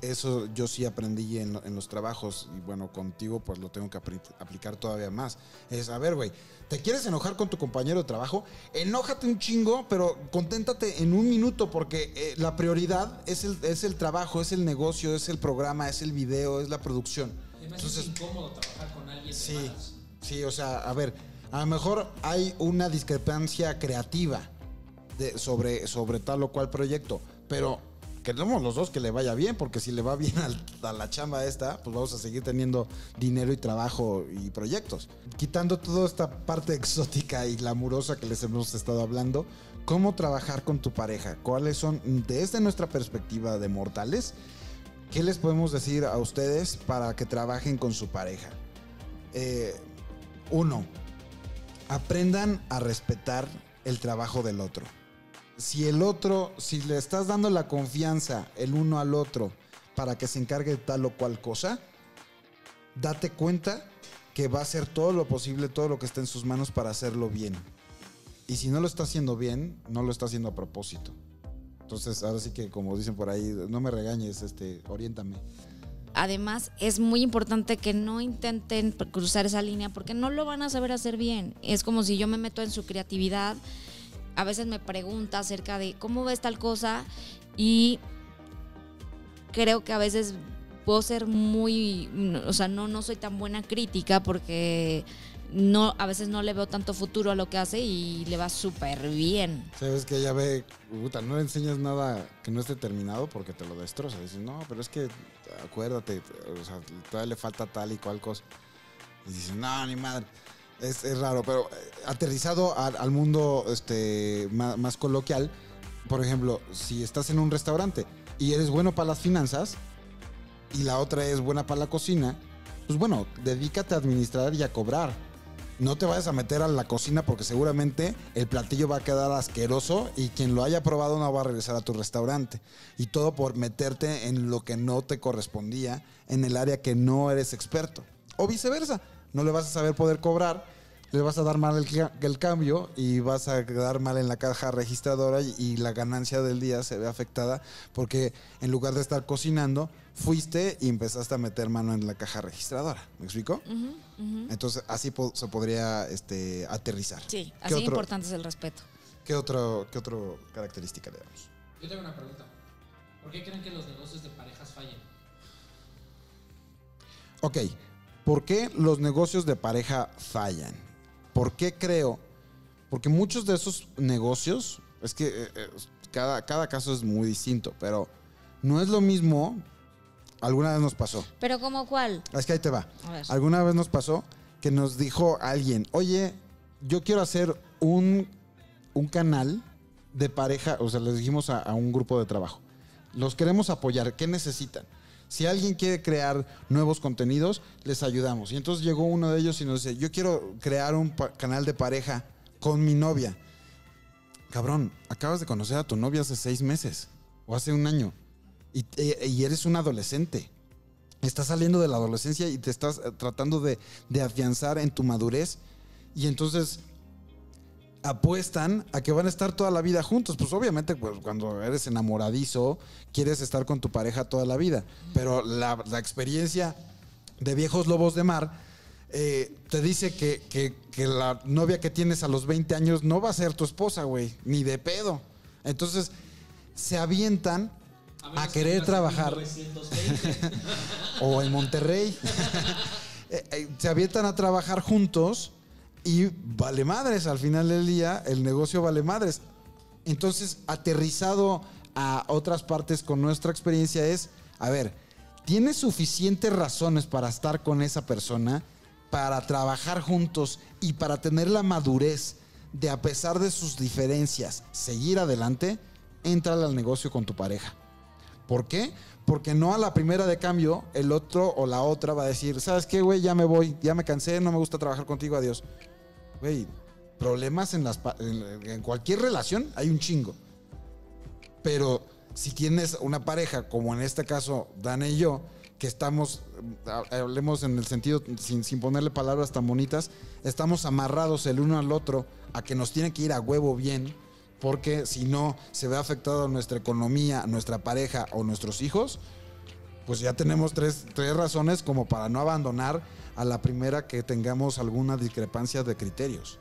eso yo sí aprendí en, en los trabajos y bueno, contigo pues lo tengo que aplicar todavía más. Es, a ver, güey, ¿te quieres enojar con tu compañero de trabajo? Enójate un chingo, pero conténtate en un minuto porque eh, la prioridad es el, es el trabajo, es el negocio, es el programa, es el video, es la producción. Además, entonces, es incómodo trabajar con alguien. Sí, de malas. Sí, o sea, a ver, a lo mejor hay una discrepancia creativa de, sobre, sobre tal o cual proyecto, pero... queremos los dos que le vaya bien, porque si le va bien a la chamba esta, pues vamos a seguir teniendo dinero y trabajo y proyectos. Quitando toda esta parte exótica y glamurosa que les hemos estado hablando, ¿cómo trabajar con tu pareja? ¿Cuáles son, desde nuestra perspectiva de mortales, qué les podemos decir a ustedes para que trabajen con su pareja? Eh, uno, aprendan a respetar el trabajo del otro. Si el otro, si le estás dando la confianza el uno al otro para que se encargue de tal o cual cosa, date cuenta que va a hacer todo lo posible, todo lo que esté en sus manos para hacerlo bien. Y si no lo está haciendo bien, no lo está haciendo a propósito. Entonces, ahora sí que, como dicen por ahí, no me regañes, este, oriéntame. Además, es muy importante que no intenten cruzar esa línea porque no lo van a saber hacer bien. Es como si yo me meto en su creatividad. A veces me pregunta acerca de cómo ves tal cosa y creo que a veces puedo ser muy, o sea, no, no soy tan buena crítica porque no, a veces no le veo tanto futuro a lo que hace y le va súper bien. Sabes que ella ve, puta, no le enseñas nada que no esté terminado porque te lo destroza. Dices, no, pero es que acuérdate, o sea, todavía le falta tal y cual cosa. Y dices, no, ni madre. Es, es raro, pero aterrizado al, al mundo este, más, más coloquial, por ejemplo, si estás en un restaurante y eres bueno para las finanzas y la otra es buena para la cocina, pues bueno, dedícate a administrar y a cobrar. No te vayas a meter a la cocina porque seguramente el platillo va a quedar asqueroso y quien lo haya probado no va a regresar a tu restaurante. Y todo por meterte en lo que no te correspondía, en el área que no eres experto. O viceversa. No le vas a saber poder cobrar, le vas a dar mal el, el cambio y vas a quedar mal en la caja registradora y, y la ganancia del día se ve afectada porque en lugar de estar cocinando, fuiste y empezaste a meter mano en la caja registradora. ¿Me explico? Uh-huh, uh-huh. Entonces, así po- se podría este, aterrizar. Sí, así de importante es el respeto. ¿Qué otro, qué otro característica le damos? Yo tengo una pregunta. ¿Por qué creen que los negocios de parejas fallan? Ok, ¿por qué los negocios de pareja fallan? ¿Por qué creo? Porque muchos de esos negocios, es que eh, eh, cada, cada caso es muy distinto, pero no es lo mismo. Alguna vez nos pasó. ¿Pero cómo cuál? Es que ahí te va. A ver. Alguna vez nos pasó que nos dijo alguien, oye, yo quiero hacer un, un canal de pareja, o sea, les dijimos a, a un grupo de trabajo, los queremos apoyar, ¿qué necesitan? Si alguien quiere crear nuevos contenidos, les ayudamos. Y entonces llegó uno de ellos y nos dice, yo quiero crear un canal de pareja con mi novia. Cabrón, acabas de conocer a tu novia hace seis meses o hace un año. Y, y eres un adolescente. Estás saliendo de la adolescencia y te estás tratando de, de afianzar en tu madurez. Y entonces apuestan a que van a estar toda la vida juntos. Pues obviamente, pues, cuando eres enamoradizo, quieres estar con tu pareja toda la vida. Pero la, la experiencia de viejos lobos de mar eh, te dice que, que, que la novia que tienes a los veinte años no va a ser tu esposa, güey. Ni de pedo. Entonces se avientan a, a querer que trabajar. O en Monterrey. Se avientan a trabajar juntos. Y vale madres, al final del día, el negocio vale madres. Entonces, aterrizado a otras partes con nuestra experiencia es, a ver, ¿tienes suficientes razones para estar con esa persona, para trabajar juntos y para tener la madurez de, a pesar de sus diferencias, seguir adelante? Éntrale al negocio con tu pareja. ¿Por qué? Porque no a la primera de cambio, el otro o la otra va a decir, ¿sabes qué, güey? Ya me voy, ya me cansé, no me gusta trabajar contigo, adiós. Güey, problemas en, las, en, en cualquier relación hay un chingo. Pero si tienes una pareja, como en este caso Dana y yo, que estamos, hablemos en el sentido, sin, sin ponerle palabras tan bonitas, estamos amarrados el uno al otro a que nos tiene que ir a huevo bien, porque si no se ve afectado nuestra economía, nuestra pareja o nuestros hijos, pues ya tenemos tres, tres razones como para no abandonar a la primera que tengamos alguna discrepancia de criterios.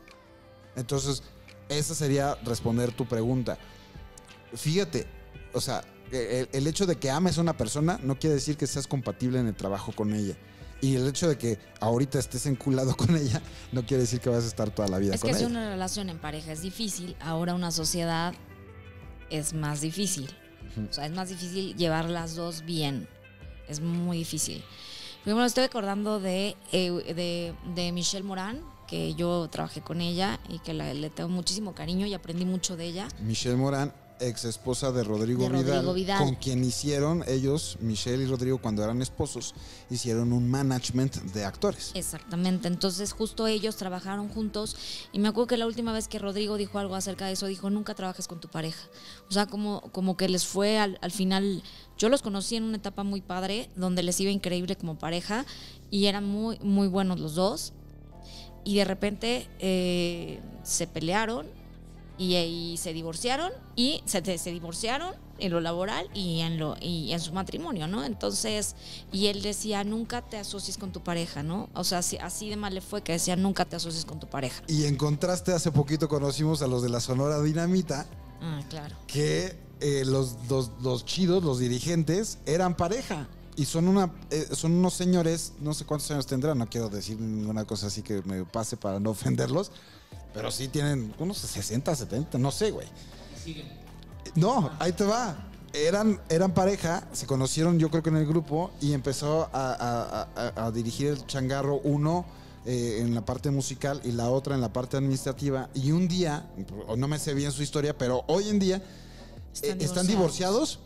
Entonces, esa sería responder tu pregunta. Fíjate, o sea, el, el hecho de que ames a una persona no quiere decir que seas compatible en el trabajo con ella. Y el hecho de que ahorita estés enculado con ella no quiere decir que vas a estar toda la vida con ella. Es que si una relación en pareja es difícil, ahora una sociedad es más difícil. Uh-huh. O sea, es más difícil llevar las dos bien. Es muy difícil. Primero estoy acordando de, de, de Michelle Morán, que yo trabajé con ella y que la, le tengo muchísimo cariño y aprendí mucho de ella. Michelle Morán, ex esposa de Rodrigo, de Rodrigo Vidal, Vidal, con quien hicieron ellos, Michelle y Rodrigo, cuando eran esposos, hicieron un management de actores. Exactamente, entonces justo ellos trabajaron juntos y me acuerdo que la última vez que Rodrigo dijo algo acerca de eso, dijo, nunca trabajes con tu pareja. O sea, como, como que les fue al, al final, yo los conocí en una etapa muy padre, donde les iba increíble como pareja y eran muy, muy buenos los dos y de repente eh, se pelearon. Y, y se divorciaron y se, se divorciaron en lo laboral y en, lo, y en su matrimonio, ¿no? Entonces, y él decía, nunca te asocies con tu pareja, ¿no? O sea, así, así de mal le fue que decía, nunca te asocies con tu pareja. Y en contraste, hace poquito conocimos a los de la Sonora Dinamita. Ah, claro. Que eh, los, los, los chidos, los dirigentes, eran pareja. Y son, una, eh, son unos señores, no sé cuántos años tendrán, no quiero decir ninguna cosa así que me pase para no ofenderlos. Pero sí tienen unos sesenta, setenta, no sé, güey. ¿Siguen? No, ahí te va. Eran, eran pareja, se conocieron yo creo que en el grupo y empezó a, a, a, a dirigir el changarro uno eh, en la parte musical y la otra en la parte administrativa. Y un día, no me sé bien su historia, pero hoy en día están, eh, divorciados. están divorciados.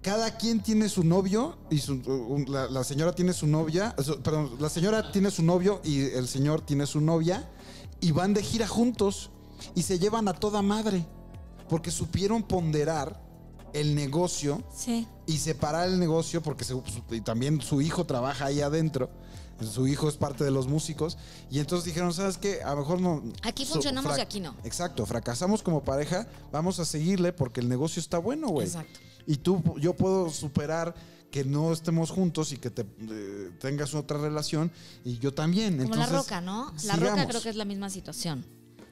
Cada quien tiene su novio y su, la, la señora tiene su novia, perdón, la señora tiene su novio y el señor tiene su novia. Y van de gira juntos y se llevan a toda madre porque supieron ponderar el negocio sí. y separar el negocio porque se, y también su hijo trabaja ahí adentro. Su hijo es parte de los músicos y entonces dijeron, ¿sabes qué? A lo mejor no... Aquí funcionamos y aquí no. Exacto, fracasamos como pareja, vamos a seguirle porque el negocio está bueno, güey. Exacto. Y tú, yo puedo superar que no estemos juntos y que te, eh, tengas otra relación y yo también. Como entonces, La Roca, ¿no? La sigamos. Roca creo que es la misma situación.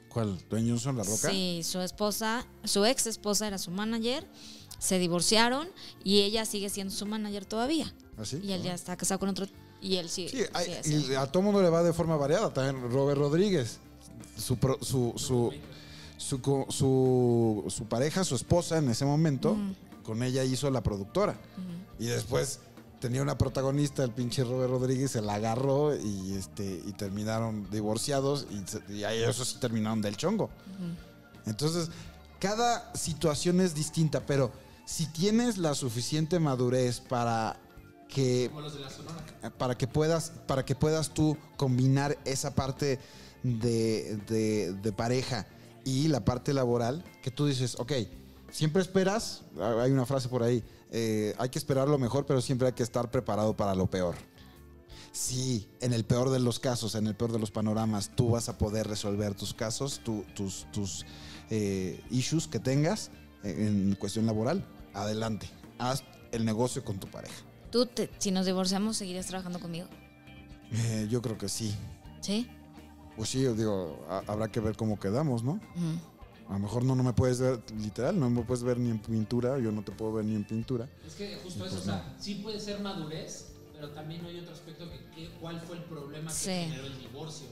¿Cuál? ¿Dwayne Johnson, La Roca? Sí, su esposa, su ex esposa era su manager, se divorciaron y ella sigue siendo su manager todavía. ¿Ah, sí? Y él ah. ya está casado con otro y él sí. sí, hay, sí y sí. A todo mundo le va de forma variada. También Robert Rodríguez, su su, su, su, su, su, su pareja, su esposa en ese momento, uh-huh. con ella hizo la productora. Uh-huh. Y después tenía una protagonista, el pinche Robert Rodríguez, se la agarró y, este, y terminaron divorciados y, y ellos terminaron del chongo. Uh-huh. Entonces, cada situación es distinta, pero si tienes la suficiente madurez para que, como los de la Sonora, para que puedas, para que puedas tú combinar esa parte de, de, de pareja y la parte laboral, que tú dices, ok, siempre esperas, hay una frase por ahí, eh, hay que esperar lo mejor, pero siempre hay que estar preparado para lo peor. Sí, en el peor de los casos, en el peor de los panoramas, tú vas a poder resolver tus casos, tu, tus, tus eh, issues que tengas en cuestión laboral. Adelante, haz el negocio con tu pareja. ¿Tú, te, si nos divorciamos, seguirías trabajando conmigo? Eh, yo creo que sí. ¿Sí? Pues sí, yo digo, a, habrá que ver cómo quedamos, ¿no? Uh-huh. A lo mejor no, no me puedes ver, literal, no me puedes ver ni en pintura, yo no te puedo ver ni en pintura. Es que justo eso, pues, o sea, no. sí puede ser madurez, pero también hay otro aspecto que, que cuál fue el problema que sí. generó el divorcio.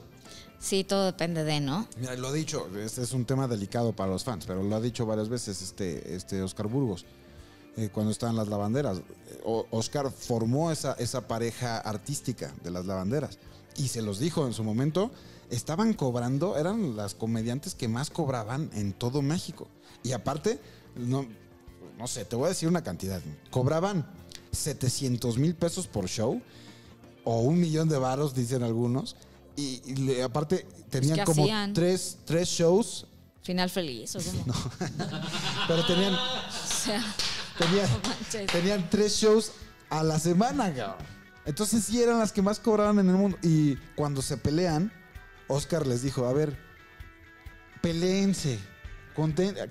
Sí, todo depende de, ¿no? Mira, lo dicho, este es un tema delicado para los fans, pero lo ha dicho varias veces este, este Oscar Burgos, eh, cuando estaban Las Lavanderas. O, Oscar formó esa, esa pareja artística de Las Lavanderas y se los dijo en su momento. Estaban cobrando, eran las comediantes que más cobraban en todo México. Y aparte, no, no sé, te voy a decir una cantidad. Cobraban setecientos mil pesos por show, o un millón de varos, dicen algunos. Y, y aparte, tenían pues como tres, tres shows. Final feliz, ¿o cómo? No. Pero tenían, o sea, tenían, no tenían tres shows a la semana, cabrón. Entonces sí eran las que más cobraban en el mundo. Y cuando se pelean, Oscar les dijo, a ver, peleense,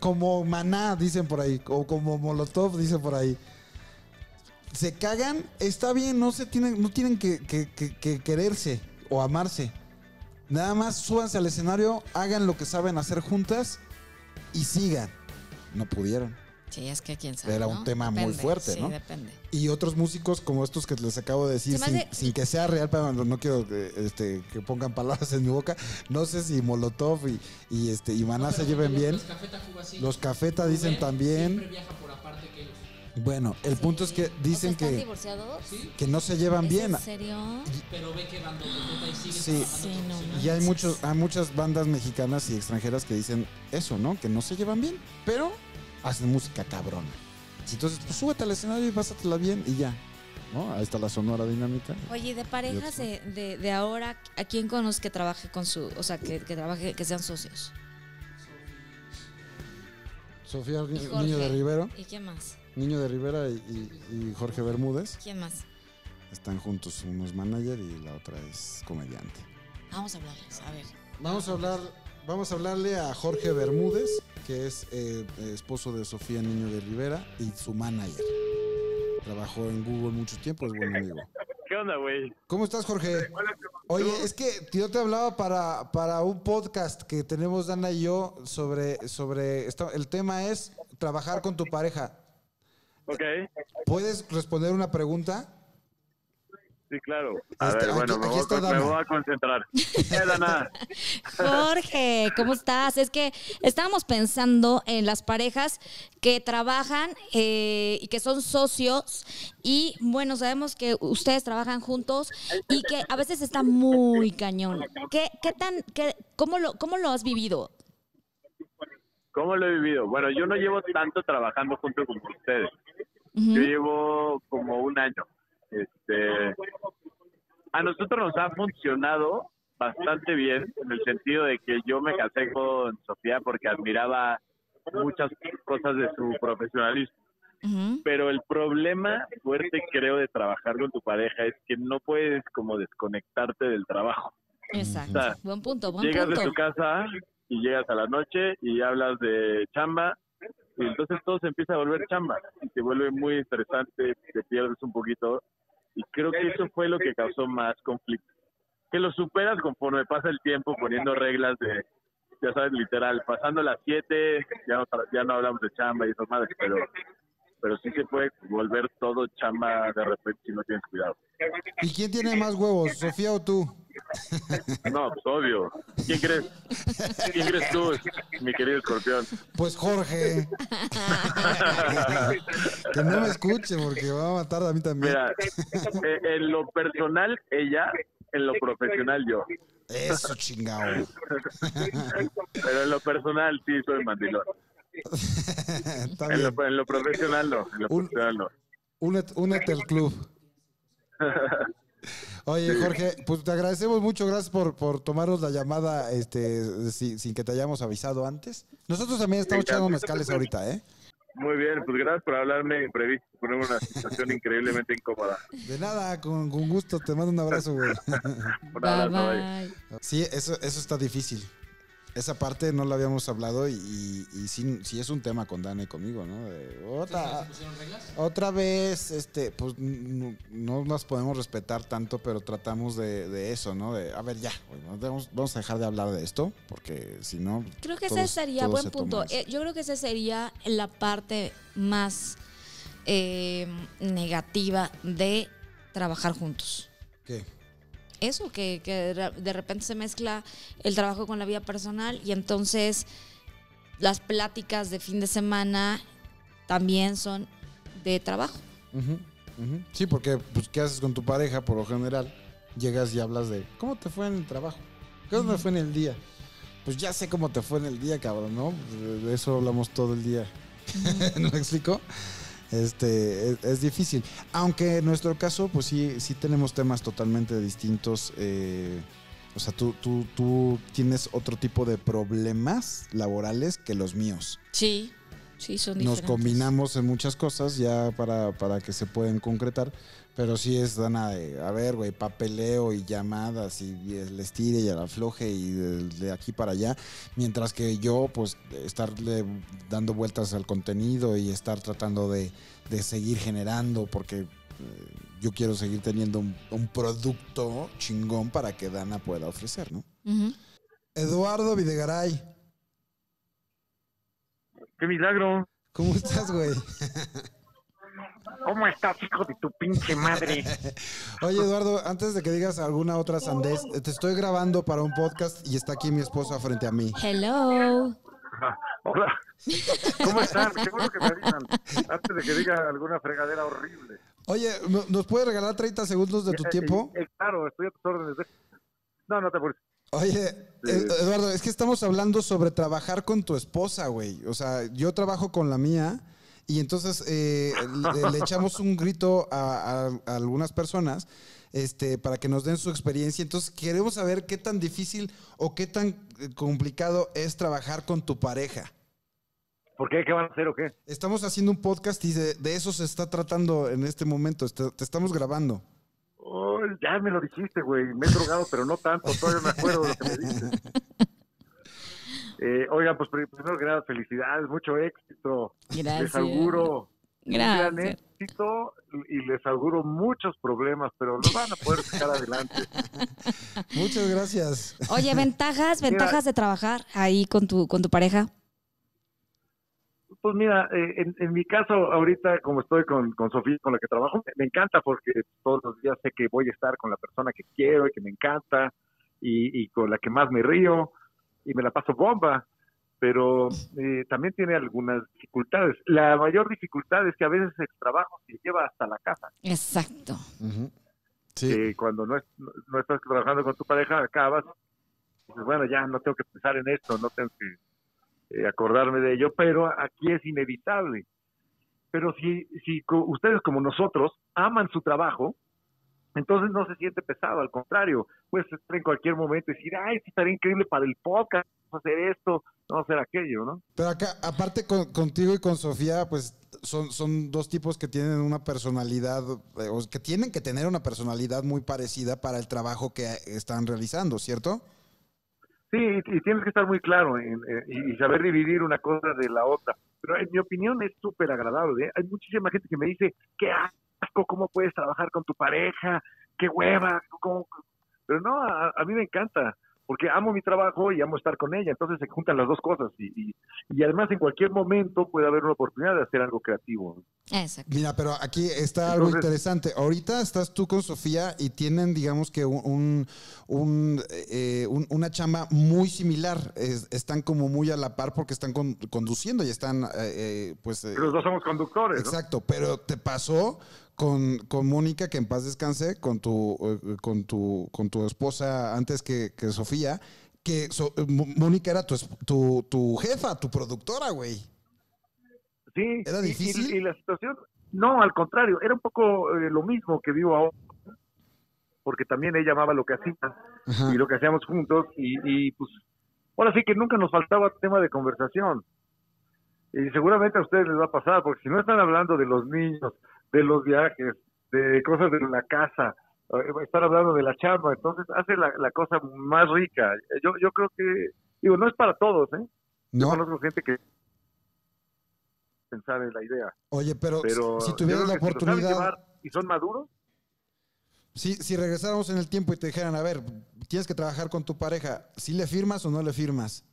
como Maná, dicen por ahí, o como Molotov, dicen por ahí. Se cagan, está bien, no se tienen, no tienen que, que, que, que quererse o amarse. Nada más súbanse al escenario, hagan lo que saben hacer juntas y sigan. No pudieron. Sí, es que quién sabe, era un ¿no? tema depende, muy fuerte, sí, ¿no? Depende. Y otros músicos como estos que les acabo de decir, sin, de... sin que sea real, pero no quiero que, este, que pongan palabras en mi boca. No sé si Molotov y, y, este, y Maná no, se lleven los, bien. Los Cafeta Cuba, sí. Los Cafeta dicen también. Siempre viaja por aparte que ellos. Bueno, el sí. punto es que dicen o sea, que, divorciados? que no se llevan bien. ¿En serio? Pero ve que bandas y siguen sí. sí, no, y hay muchos, hay muchas bandas mexicanas y extranjeras que dicen eso, ¿no? Que no se llevan bien, pero hacen música cabrona. Entonces, pues súbete al escenario y pásatela bien y ya, ¿no? Ahí está la Sonora Dinamita. Oye, de parejas de, de, de ahora, ¿a quién conoces que trabaje con su, o sea, que, que trabaje, que sean socios? Sofía Niño de Rivera. ¿Y quién más? Niño de Rivera y, y, y Jorge Bermúdez. ¿Quién más? Están juntos, uno es manager y la otra es comediante. Vamos a hablarles, a ver. Vamos a hablar, vamos a hablarle a Jorge Bermúdez, que es eh, esposo de Sofía Niño de Rivera y su manager. Trabajó en Google mucho tiempo, es buen amigo. ¿Qué onda, güey? ¿Cómo estás, Jorge? Oye, es que yo te hablaba para, para un podcast que tenemos Dana y yo sobre, sobre esta, el tema es trabajar con tu pareja. Ok. ¿Puedes responder una pregunta? Sí, claro. A este, ver, aquí, bueno, aquí me, voy, está me voy a concentrar. Jorge, ¿cómo estás? Es que estábamos pensando en las parejas que trabajan eh, y que son socios y, bueno, sabemos que ustedes trabajan juntos y que a veces está muy cañón. ¿Qué, qué tan, qué, cómo, lo, ¿Cómo lo has vivido? ¿Cómo lo he vivido? Bueno, yo no llevo tanto trabajando junto con ustedes. Uh-huh. Yo llevo como un año. Este, a nosotros nos ha funcionado bastante bien en el sentido de que yo me casé con Sofía porque admiraba muchas cosas de su profesionalismo. Uh-huh. Pero el problema fuerte, creo, de trabajar con tu pareja es que no puedes como desconectarte del trabajo. Exacto. O sea, buen punto, buen llegas punto. de tu casa y llegas a la noche y hablas de chamba. Y entonces todo se empieza a volver chamba y se vuelve muy estresante, te pierdes un poquito y creo que eso fue lo que causó más conflicto. Que lo superas conforme pasa el tiempo poniendo reglas de ya sabes, literal, pasando las siete, ya no, ya no hablamos de chamba y esas madres, pero, pero sí se puede volver todo chamba de repente si no tienes cuidado. ¿Y quién tiene más huevos, Sofía o tú? No, pues obvio. ¿Quién crees? ¿Quién crees tú, mi querido escorpión? Pues Jorge. Que no me escuche porque va a matar a mí también. Mira, en lo personal ella, en lo profesional yo. Eso, chingado. Pero en lo personal sí soy mandilón. En lo, en lo profesional no. En lo Un, profesional no. Únete, únete al club. Oye, sí. Jorge, pues te agradecemos mucho, gracias por, por tomarnos la llamada este, sin, sin que te hayamos avisado antes. Nosotros también estamos echando mezcales ahorita, ¿eh? Muy bien, pues gracias por hablarme imprevisto, ponerme una situación increíblemente incómoda. De nada, con, con gusto, te mando un abrazo, güey. Un abrazo, bye, bye. Sí, eso, eso está difícil. Esa parte no la habíamos hablado y, y, y sí, sí es un tema con Dana y conmigo, ¿no? De, otra, otra vez, este, pues no, no las podemos respetar tanto, pero tratamos de, de eso, ¿no? De, a ver, ya, vamos, vamos a dejar de hablar de esto, porque si no... Creo que todos, ese sería, buen se punto, eh, yo creo que esa sería la parte más eh, negativa de trabajar juntos. ¿Qué? Eso, que, que de repente se mezcla el trabajo con la vida personal y entonces las pláticas de fin de semana también son de trabajo. Uh-huh, uh-huh. Sí, porque pues, ¿qué haces con tu pareja? Por lo general, llegas y hablas de ¿cómo te fue en el trabajo? ¿Cómo uh-huh. te fue en el día? Pues ya sé cómo te fue en el día, cabrón, ¿no? De eso hablamos todo el día. Uh-huh. ¿No me explico? Este, es, es difícil, aunque en nuestro caso pues sí, sí tenemos temas totalmente distintos, eh, o sea, tú, tú, tú tienes otro tipo de problemas laborales que los míos. Sí, sí, son diferentes. Nos combinamos en muchas cosas ya para, para que se puedan concretar, pero sí es Dana de, a ver, güey, papeleo y llamadas y, y el estire y el afloje y de, de aquí para allá, mientras que yo, pues, estarle dando vueltas al contenido y estar tratando de, de seguir generando, porque eh, yo quiero seguir teniendo un, un producto chingón para que Dana pueda ofrecer, ¿no? Uh-huh. Eduardo Videgaray. ¡Qué milagro! ¿Cómo estás, güey? ¿Cómo estás, hijo de tu pinche madre? Oye, Eduardo, antes de que digas alguna otra sandez, te estoy grabando para un podcast y está aquí mi esposa frente a mí. Hello. Hola. ¿Cómo están? Qué bueno que me avisan antes de que diga alguna fregadera horrible. Oye, ¿nos puedes regalar treinta segundos de tu eh, tiempo? Eh, claro, estoy a tus órdenes. No, no te apures. Oye, Eduardo, es que estamos hablando sobre trabajar con tu esposa, güey. O sea, yo trabajo con la mía. Y entonces eh, le, le echamos un grito a, a, a algunas personas este, para que nos den su experiencia. Entonces queremos saber qué tan difícil o qué tan complicado es trabajar con tu pareja. ¿Por qué? ¿Qué van a hacer o qué? Estamos haciendo un podcast y de, de eso se está tratando en este momento. Está, te estamos grabando. Oh, ya me lo dijiste, güey. Me he drogado, pero no tanto. Todavía me acuerdo de lo que me dijiste. Eh, oigan, pues primero que nada, felicidades, mucho éxito. Gracias. Les auguro Gracias. un gran éxito y les auguro muchos problemas, pero lo van a poder sacar adelante. Muchas gracias. Oye, ventajas, ventajas mira, de trabajar ahí con tu con tu pareja. Pues mira, eh, en, en mi caso, ahorita como estoy con, con Sofía, con la que trabajo, me, me encanta porque todos los días sé que voy a estar con la persona que quiero y que me encanta y, y con la que más me río. Y me la paso bomba, pero eh, también tiene algunas dificultades. La mayor dificultad es que a veces el trabajo se lleva hasta la casa. Exacto. Uh-huh. Sí. Eh, cuando no, es, no, no estás trabajando con tu pareja, acabas, pues, bueno, ya no tengo que pensar en esto, no tengo que eh, acordarme de ello, pero aquí es inevitable. Pero si, si co- ustedes como nosotros aman su trabajo, entonces no se siente pesado, al contrario, puedes estar en cualquier momento y decir, ay, esto estaría increíble para el podcast, vamos a hacer esto, vamos a hacer aquello, ¿no? Pero acá, aparte con, contigo y con Sofía, pues son, son dos tipos que tienen una personalidad, eh, que tienen que tener una personalidad muy parecida para el trabajo que están realizando, ¿cierto? Sí, y, y tienes que estar muy claro en, en, y saber dividir una cosa de la otra. Pero en mi opinión es súper agradable, ¿eh? Hay muchísima gente que me dice, ¿qué haces? ¿Cómo puedes trabajar con tu pareja? ¡Qué hueva! ¿Cómo? Pero no, a, a mí me encanta. porque amo mi trabajo y amo estar con ella, entonces se juntan las dos cosas y, y, y además en cualquier momento puede haber una oportunidad de hacer algo creativo. Exacto. Mira, pero aquí está algo entonces interesante. Ahorita estás tú con Sofía y tienen, digamos que un, un, eh, un una chamba muy similar, es, están como muy a la par porque están con, conduciendo y están eh, pues... Eh, los dos somos conductores. Exacto, ¿no? Pero te pasó... Con, con Mónica, que en paz descanse, con tu con tu, con tu esposa antes que, que Sofía, que so, Mónica era tu, tu, tu jefa, tu productora, güey. Sí. ¿Era difícil? Y, y la situación, no, al contrario, era un poco eh, lo mismo que vivo ahora, porque también ella amaba lo que hacía. Ajá. Y lo que hacíamos juntos, y, y pues ahora sí que nunca nos faltaba tema de conversación. Y seguramente a ustedes les va a pasar, porque si no están hablando de los niños, de los viajes, de cosas de la casa, estar hablando de la chamba, entonces hace la, la cosa más rica. Yo yo creo que, digo, no es para todos, ¿eh? No. Yo conozco gente que pensar en la idea. Oye, pero, pero si tuvieras la oportunidad... Si lo saben llevar y son maduros... Si, si regresáramos en el tiempo y te dijeran, a ver, tienes que trabajar con tu pareja, ¿sí le firmas o no le firmas?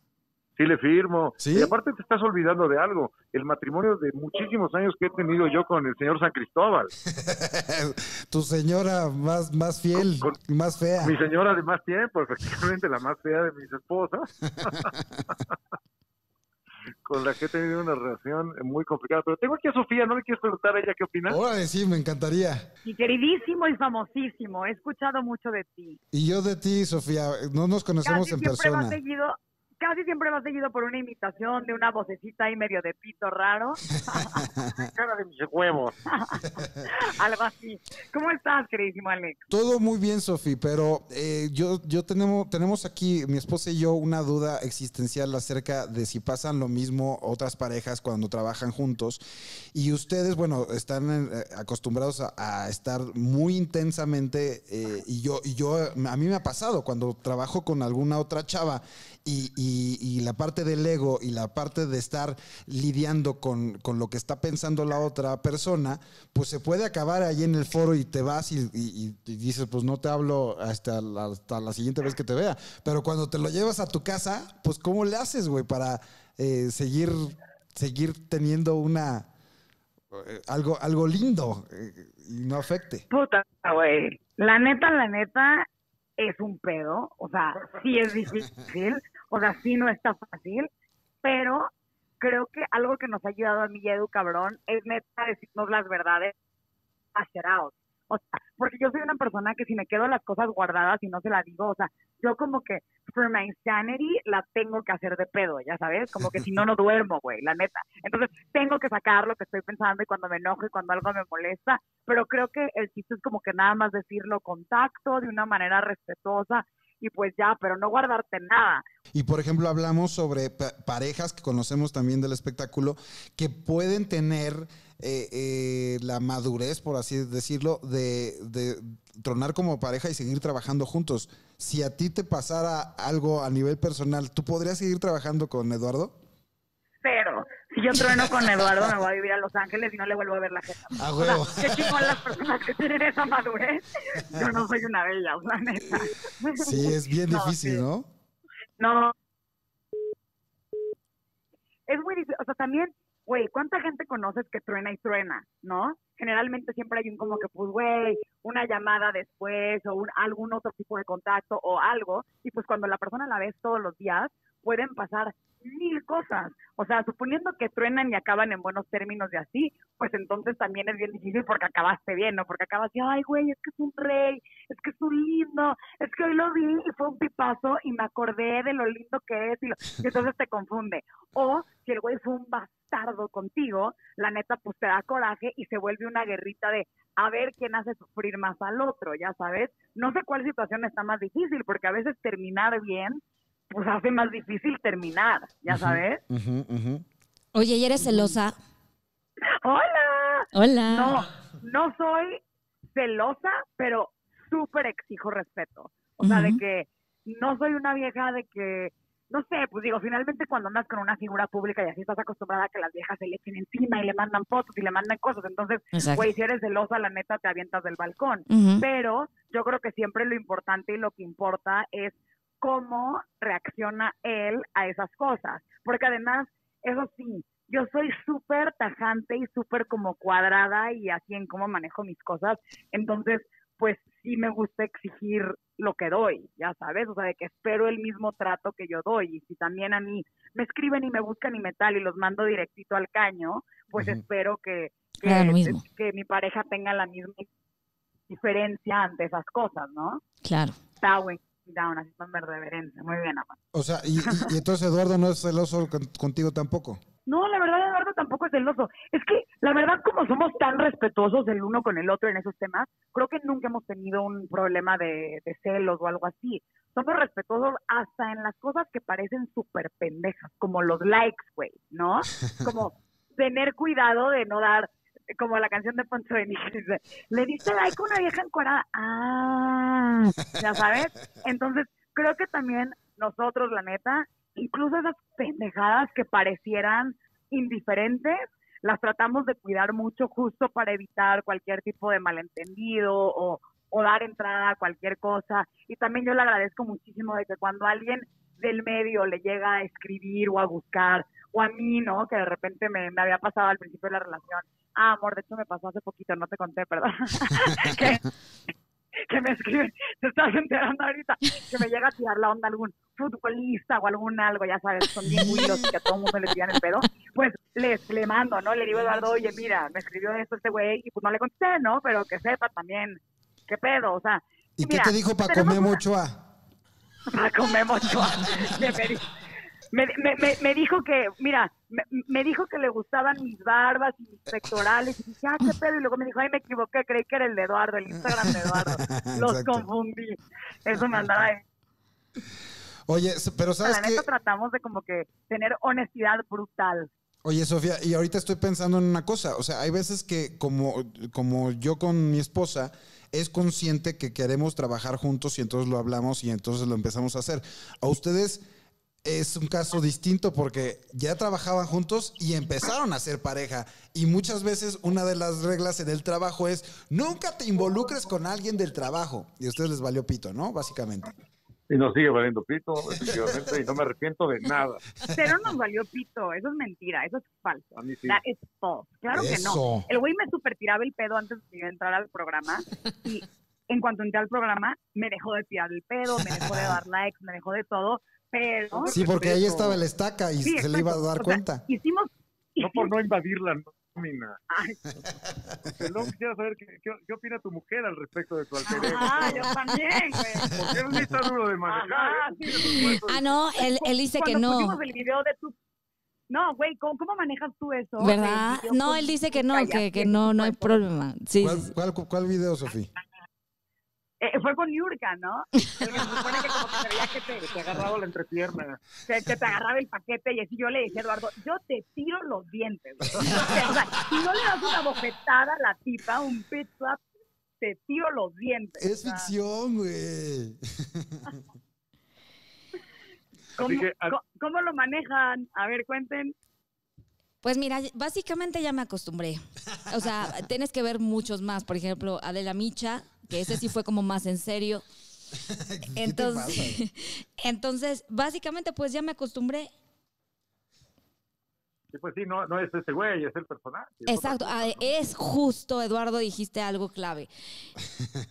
Sí le firmo. ¿Sí? Y aparte te estás olvidando de algo. El matrimonio de muchísimos años que he tenido yo con el señor San Cristóbal. Tu señora más, más fiel, con, con más fea. Mi señora de más tiempo, efectivamente, la más fea de mis esposas. Con la que he tenido una relación muy complicada. Pero tengo aquí a Sofía, ¿no le quieres preguntar a ella qué opina? Órale, sí, me encantaría. Mi queridísimo y famosísimo, he escuchado mucho de ti. Y yo de ti, Sofía, no nos conocemos casi en persona. Casi siempre me has seguido... Casi siempre vas seguido por una imitación de una vocecita ahí medio de pito raro. Cara de mis huevos. Algo así. ¿Cómo estás, queridísimo Alex? Todo muy bien, Sofi, pero eh, yo yo tenemos tenemos aquí, mi esposa y yo, una duda existencial acerca de si pasan lo mismo otras parejas cuando trabajan juntos. Y ustedes, bueno, están acostumbrados a, a estar muy intensamente eh, y yo y yo a mí me ha pasado cuando trabajo con alguna otra chava y, y Y, y la parte del ego y la parte de estar lidiando con, con lo que está pensando la otra persona, pues se puede acabar ahí en el foro y te vas y, y, y dices, pues no te hablo hasta la, hasta la siguiente vez que te vea. Pero cuando te lo llevas a tu casa, pues ¿cómo le haces, güey, para eh, seguir, seguir teniendo una eh, algo, algo lindo eh, y no afecte? Puta, güey. La neta, la neta es un pedo. O sea, sí es difícil. O sea, sí no está fácil, pero creo que algo que nos ha ayudado a mí y a Edu, cabrón, es neta decirnos las verdades hacer out. O sea, porque yo soy una persona que si me quedo las cosas guardadas y no se las digo, o sea, yo como que, for my sanity, la tengo que hacer de pedo, ya sabes, como que si no, no duermo, güey, la neta. Entonces, tengo que sacar lo que estoy pensando y cuando me enojo y cuando algo me molesta, pero creo que el chiste es como que nada más decirlo con tacto, de una manera respetuosa, y pues ya, pero no guardarte nada. Y por ejemplo, hablamos sobre pa parejas que conocemos también del espectáculo que pueden tener eh, eh, la madurez, por así decirlo, de, de tronar como pareja y seguir trabajando juntos. Si a ti te pasara algo a nivel personal, ¿tú podrías seguir trabajando con Eduardo? Pero si yo trueno con Eduardo, me voy a vivir a Los Ángeles y no le vuelvo a ver la jeta. Ah, huevo. O sea, qué chingón las personas que tienen esa madurez. Yo no soy una bella, la neta. Sí, es bien no, difícil, sí. ¿No? No. Es muy difícil. O sea, también, güey, ¿cuánta gente conoces que truena y truena, no? Generalmente siempre hay un como que, pues, güey, una llamada después o un, algún otro tipo de contacto o algo. Y pues cuando la persona la ves todos los días, pueden pasar mil cosas, o sea, suponiendo que truenan y acaban en buenos términos y así, pues entonces también es bien difícil porque acabaste bien, ¿no? Porque acabas y, ay, güey, es que es un rey, es que es un lindo, es que hoy lo vi y fue un tipazo y me acordé de lo lindo que es y, lo... y entonces te confunde. O si el güey fue un bastardo contigo, la neta, pues te da coraje y se vuelve una guerrita de a ver quién hace sufrir más al otro, ya sabes. No sé cuál situación está más difícil porque a veces terminar bien pues hace más difícil terminar, ya sabes. Uh -huh, uh -huh. Oye, ¿y eres celosa? ¡Hola! ¡Hola! No, no soy celosa, pero súper exijo respeto. O uh -huh. sea, de que no soy una vieja de que, no sé, pues digo, finalmente cuando andas con una figura pública y así estás acostumbrada a que las viejas se le echen encima y le mandan fotos y le mandan cosas. Entonces, güey, si eres celosa, la neta, te avientas del balcón. Uh -huh. Pero yo creo que siempre lo importante y lo que importa es cómo reacciona él a esas cosas. Porque además, eso sí, yo soy súper tajante y súper como cuadrada y así en cómo manejo mis cosas. Entonces, pues sí me gusta exigir lo que doy, ya sabes, o sea, de que espero el mismo trato que yo doy. Y si también a mí me escriben y me buscan y me tal y los mando directito al caño, pues uh-huh. espero que, que, claro, lo mismo. Que mi pareja tenga la misma diferencia ante esas cosas, ¿no? Claro. Towing down, así tan reverencia. Muy bien, amor. O sea, y, y, y entonces Eduardo no es celoso contigo tampoco. No, la verdad, Eduardo tampoco es celoso. Es que, la verdad, como somos tan respetuosos el uno con el otro en esos temas, creo que nunca hemos tenido un problema de, de celos o algo así. Somos respetuosos hasta en las cosas que parecen súper pendejas, como los likes, güey, ¿no? Como tener cuidado de no dar, como la canción de Poncho Benítez, le diste like a una vieja encuerada. ¡Ah! ¿Ya sabes? Entonces, creo que también nosotros, la neta, incluso esas pendejadas que parecieran indiferentes, las tratamos de cuidar mucho justo para evitar cualquier tipo de malentendido o, o dar entrada a cualquier cosa. Y también yo le agradezco muchísimo de que cuando alguien del medio le llega a escribir o a buscar, o a mí, ¿no? Que de repente me, me había pasado al principio de la relación. Ah, amor, de hecho me pasó hace poquito, no te conté, perdón. que, que me escriben, te estás enterando ahorita, que me llega a tirar la onda algún futbolista o algún algo, ya sabes, son bien huidos y que a todo el mundo le tiran el pedo, pues les, le mando, ¿no? Le digo a Eduardo, oye, mira, me escribió esto este güey y pues no le contesté, ¿no? Pero que sepa también qué pedo, o sea. ¿Y mira, qué te dijo Paco Memo Ochoa? Paco Memo Ochoa, me pedí. Me, me, me, me dijo que, mira, me, me dijo que le gustaban mis barbas y mis pectorales. Y dije, ah, qué pedo. Y luego me dijo, ay, me equivoqué, creí que era el de Eduardo, el Instagram de Eduardo. Los Exacto. confundí. Eso me andaba de... Oye, pero ¿sabes qué? La neta tratamos de como que tener honestidad brutal. Oye, Sofía, y ahorita estoy pensando en una cosa. O sea, hay veces que, como, como yo con mi esposa... es consciente que queremos trabajar juntos y entonces lo hablamos y entonces lo empezamos a hacer. A ustedes... es un caso distinto porque ya trabajaban juntos y empezaron a ser pareja. Y muchas veces una de las reglas en el trabajo es nunca te involucres con alguien del trabajo. Y a ustedes les valió pito, ¿no? Básicamente. Y nos sigue valiendo pito, efectivamente, y no me arrepiento de nada. Pero nos valió pito, eso es mentira, eso es falso. A mí sí. Es falso. Claro eso. Que no. El güey me super tiraba el pedo antes de entrar al programa y... en cuanto entré al programa, me dejó de tirar el pedo, me dejó de dar likes, me dejó de todo, pero... Sí, porque ahí estaba la estaca y sí, se le iba a dar o cuenta. Sea, hicimos, hicimos... No por no invadir la nómina. Pelón, quisiera saber qué, qué, qué opina tu mujer al respecto de tu alter. Ah, yo también, güey. Porque él está duro de manejar. Ajá, ¿eh? Sí, ah, no, él, él dice cuando que no. Cuando pusimos el video de tu... No, güey, ¿cómo, ¿cómo manejas tú eso? ¿Verdad? No, él dice que no, que, que, que no, no hay problema. Sí, ¿Cuál, sí. ¿cuál, ¿Cuál video, Sofía? Eh, fue con Niurka, ¿no? El que se supone que como que se veía que te, te agarraba la entrepierna. Que, que te agarraba el paquete y así yo le dije a Eduardo, yo te tiro los dientes. O sea, o sea, si no le das una bofetada a la tipa, un pizza, te tiro los dientes. Es ficción, güey. ¿Cómo, al... ¿Cómo lo manejan? A ver, cuenten. Pues mira, básicamente ya me acostumbré. O sea, tienes que ver muchos más. Por ejemplo, Adela Micha... que ese sí fue como más en serio. Entonces, entonces básicamente, pues ya me acostumbré. Sí, pues sí, no, no es ese güey, es el personaje. Exacto, es justo, Eduardo, dijiste algo clave.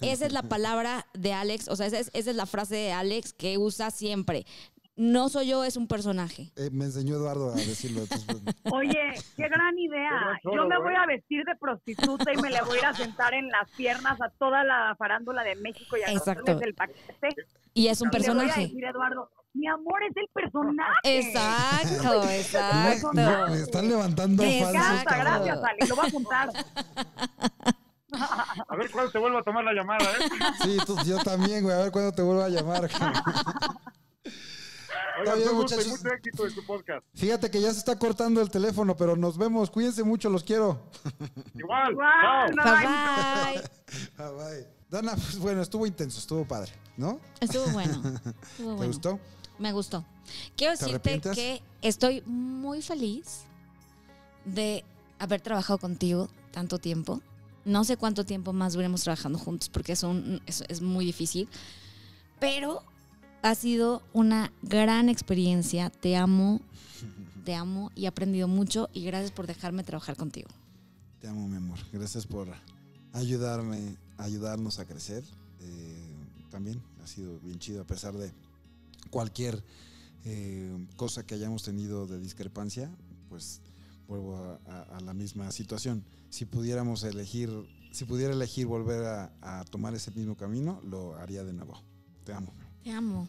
Esa es la palabra de Alex, o sea, esa es, esa es la frase de Alex que usa siempre. No soy yo, es un personaje. Eh, me enseñó Eduardo a decirlo. Oye, qué gran idea. Yo me voy a vestir de prostituta y me le voy a ir a sentar en las piernas a toda la farándula de México y a Exacto. del paquete. Y es un y personaje. Le voy a decir, Eduardo, mi amor, es el personaje. Exacto, exacto. Me, me están levantando falsos. Gracias, gracias, Ale. Lo voy a apuntar. A ver cuándo te vuelvo a tomar la llamada, ¿eh? Sí, tú, yo también, güey. A ver cuándo te vuelvo a llamar. Oigan, bien, muchachos. Mucho éxito en tu podcast. Fíjate que ya se está cortando el teléfono, pero nos vemos. Cuídense mucho, los quiero. Igual. Wow. Bye. Bye. Bye. Bye. Bye. Dana, pues bueno, estuvo intenso, estuvo padre, ¿no? Estuvo bueno. Estuvo ¿Te bueno. gustó? Me gustó. Quiero decirte arrepientes? que estoy muy feliz de haber trabajado contigo tanto tiempo. No sé cuánto tiempo más duremos trabajando juntos porque es, un, es, es muy difícil, pero Ha sido una gran experiencia. Te amo, te amo y he aprendido mucho y gracias por dejarme trabajar contigo. Te amo, mi amor. Gracias por ayudarme, ayudarnos a crecer. Eh, también ha sido bien chido a pesar de cualquier eh, cosa que hayamos tenido de discrepancia, pues vuelvo a, a, a la misma situación. Si pudiéramos elegir, si pudiera elegir volver a, a tomar ese mismo camino, lo haría de nuevo. Te amo. Te amo.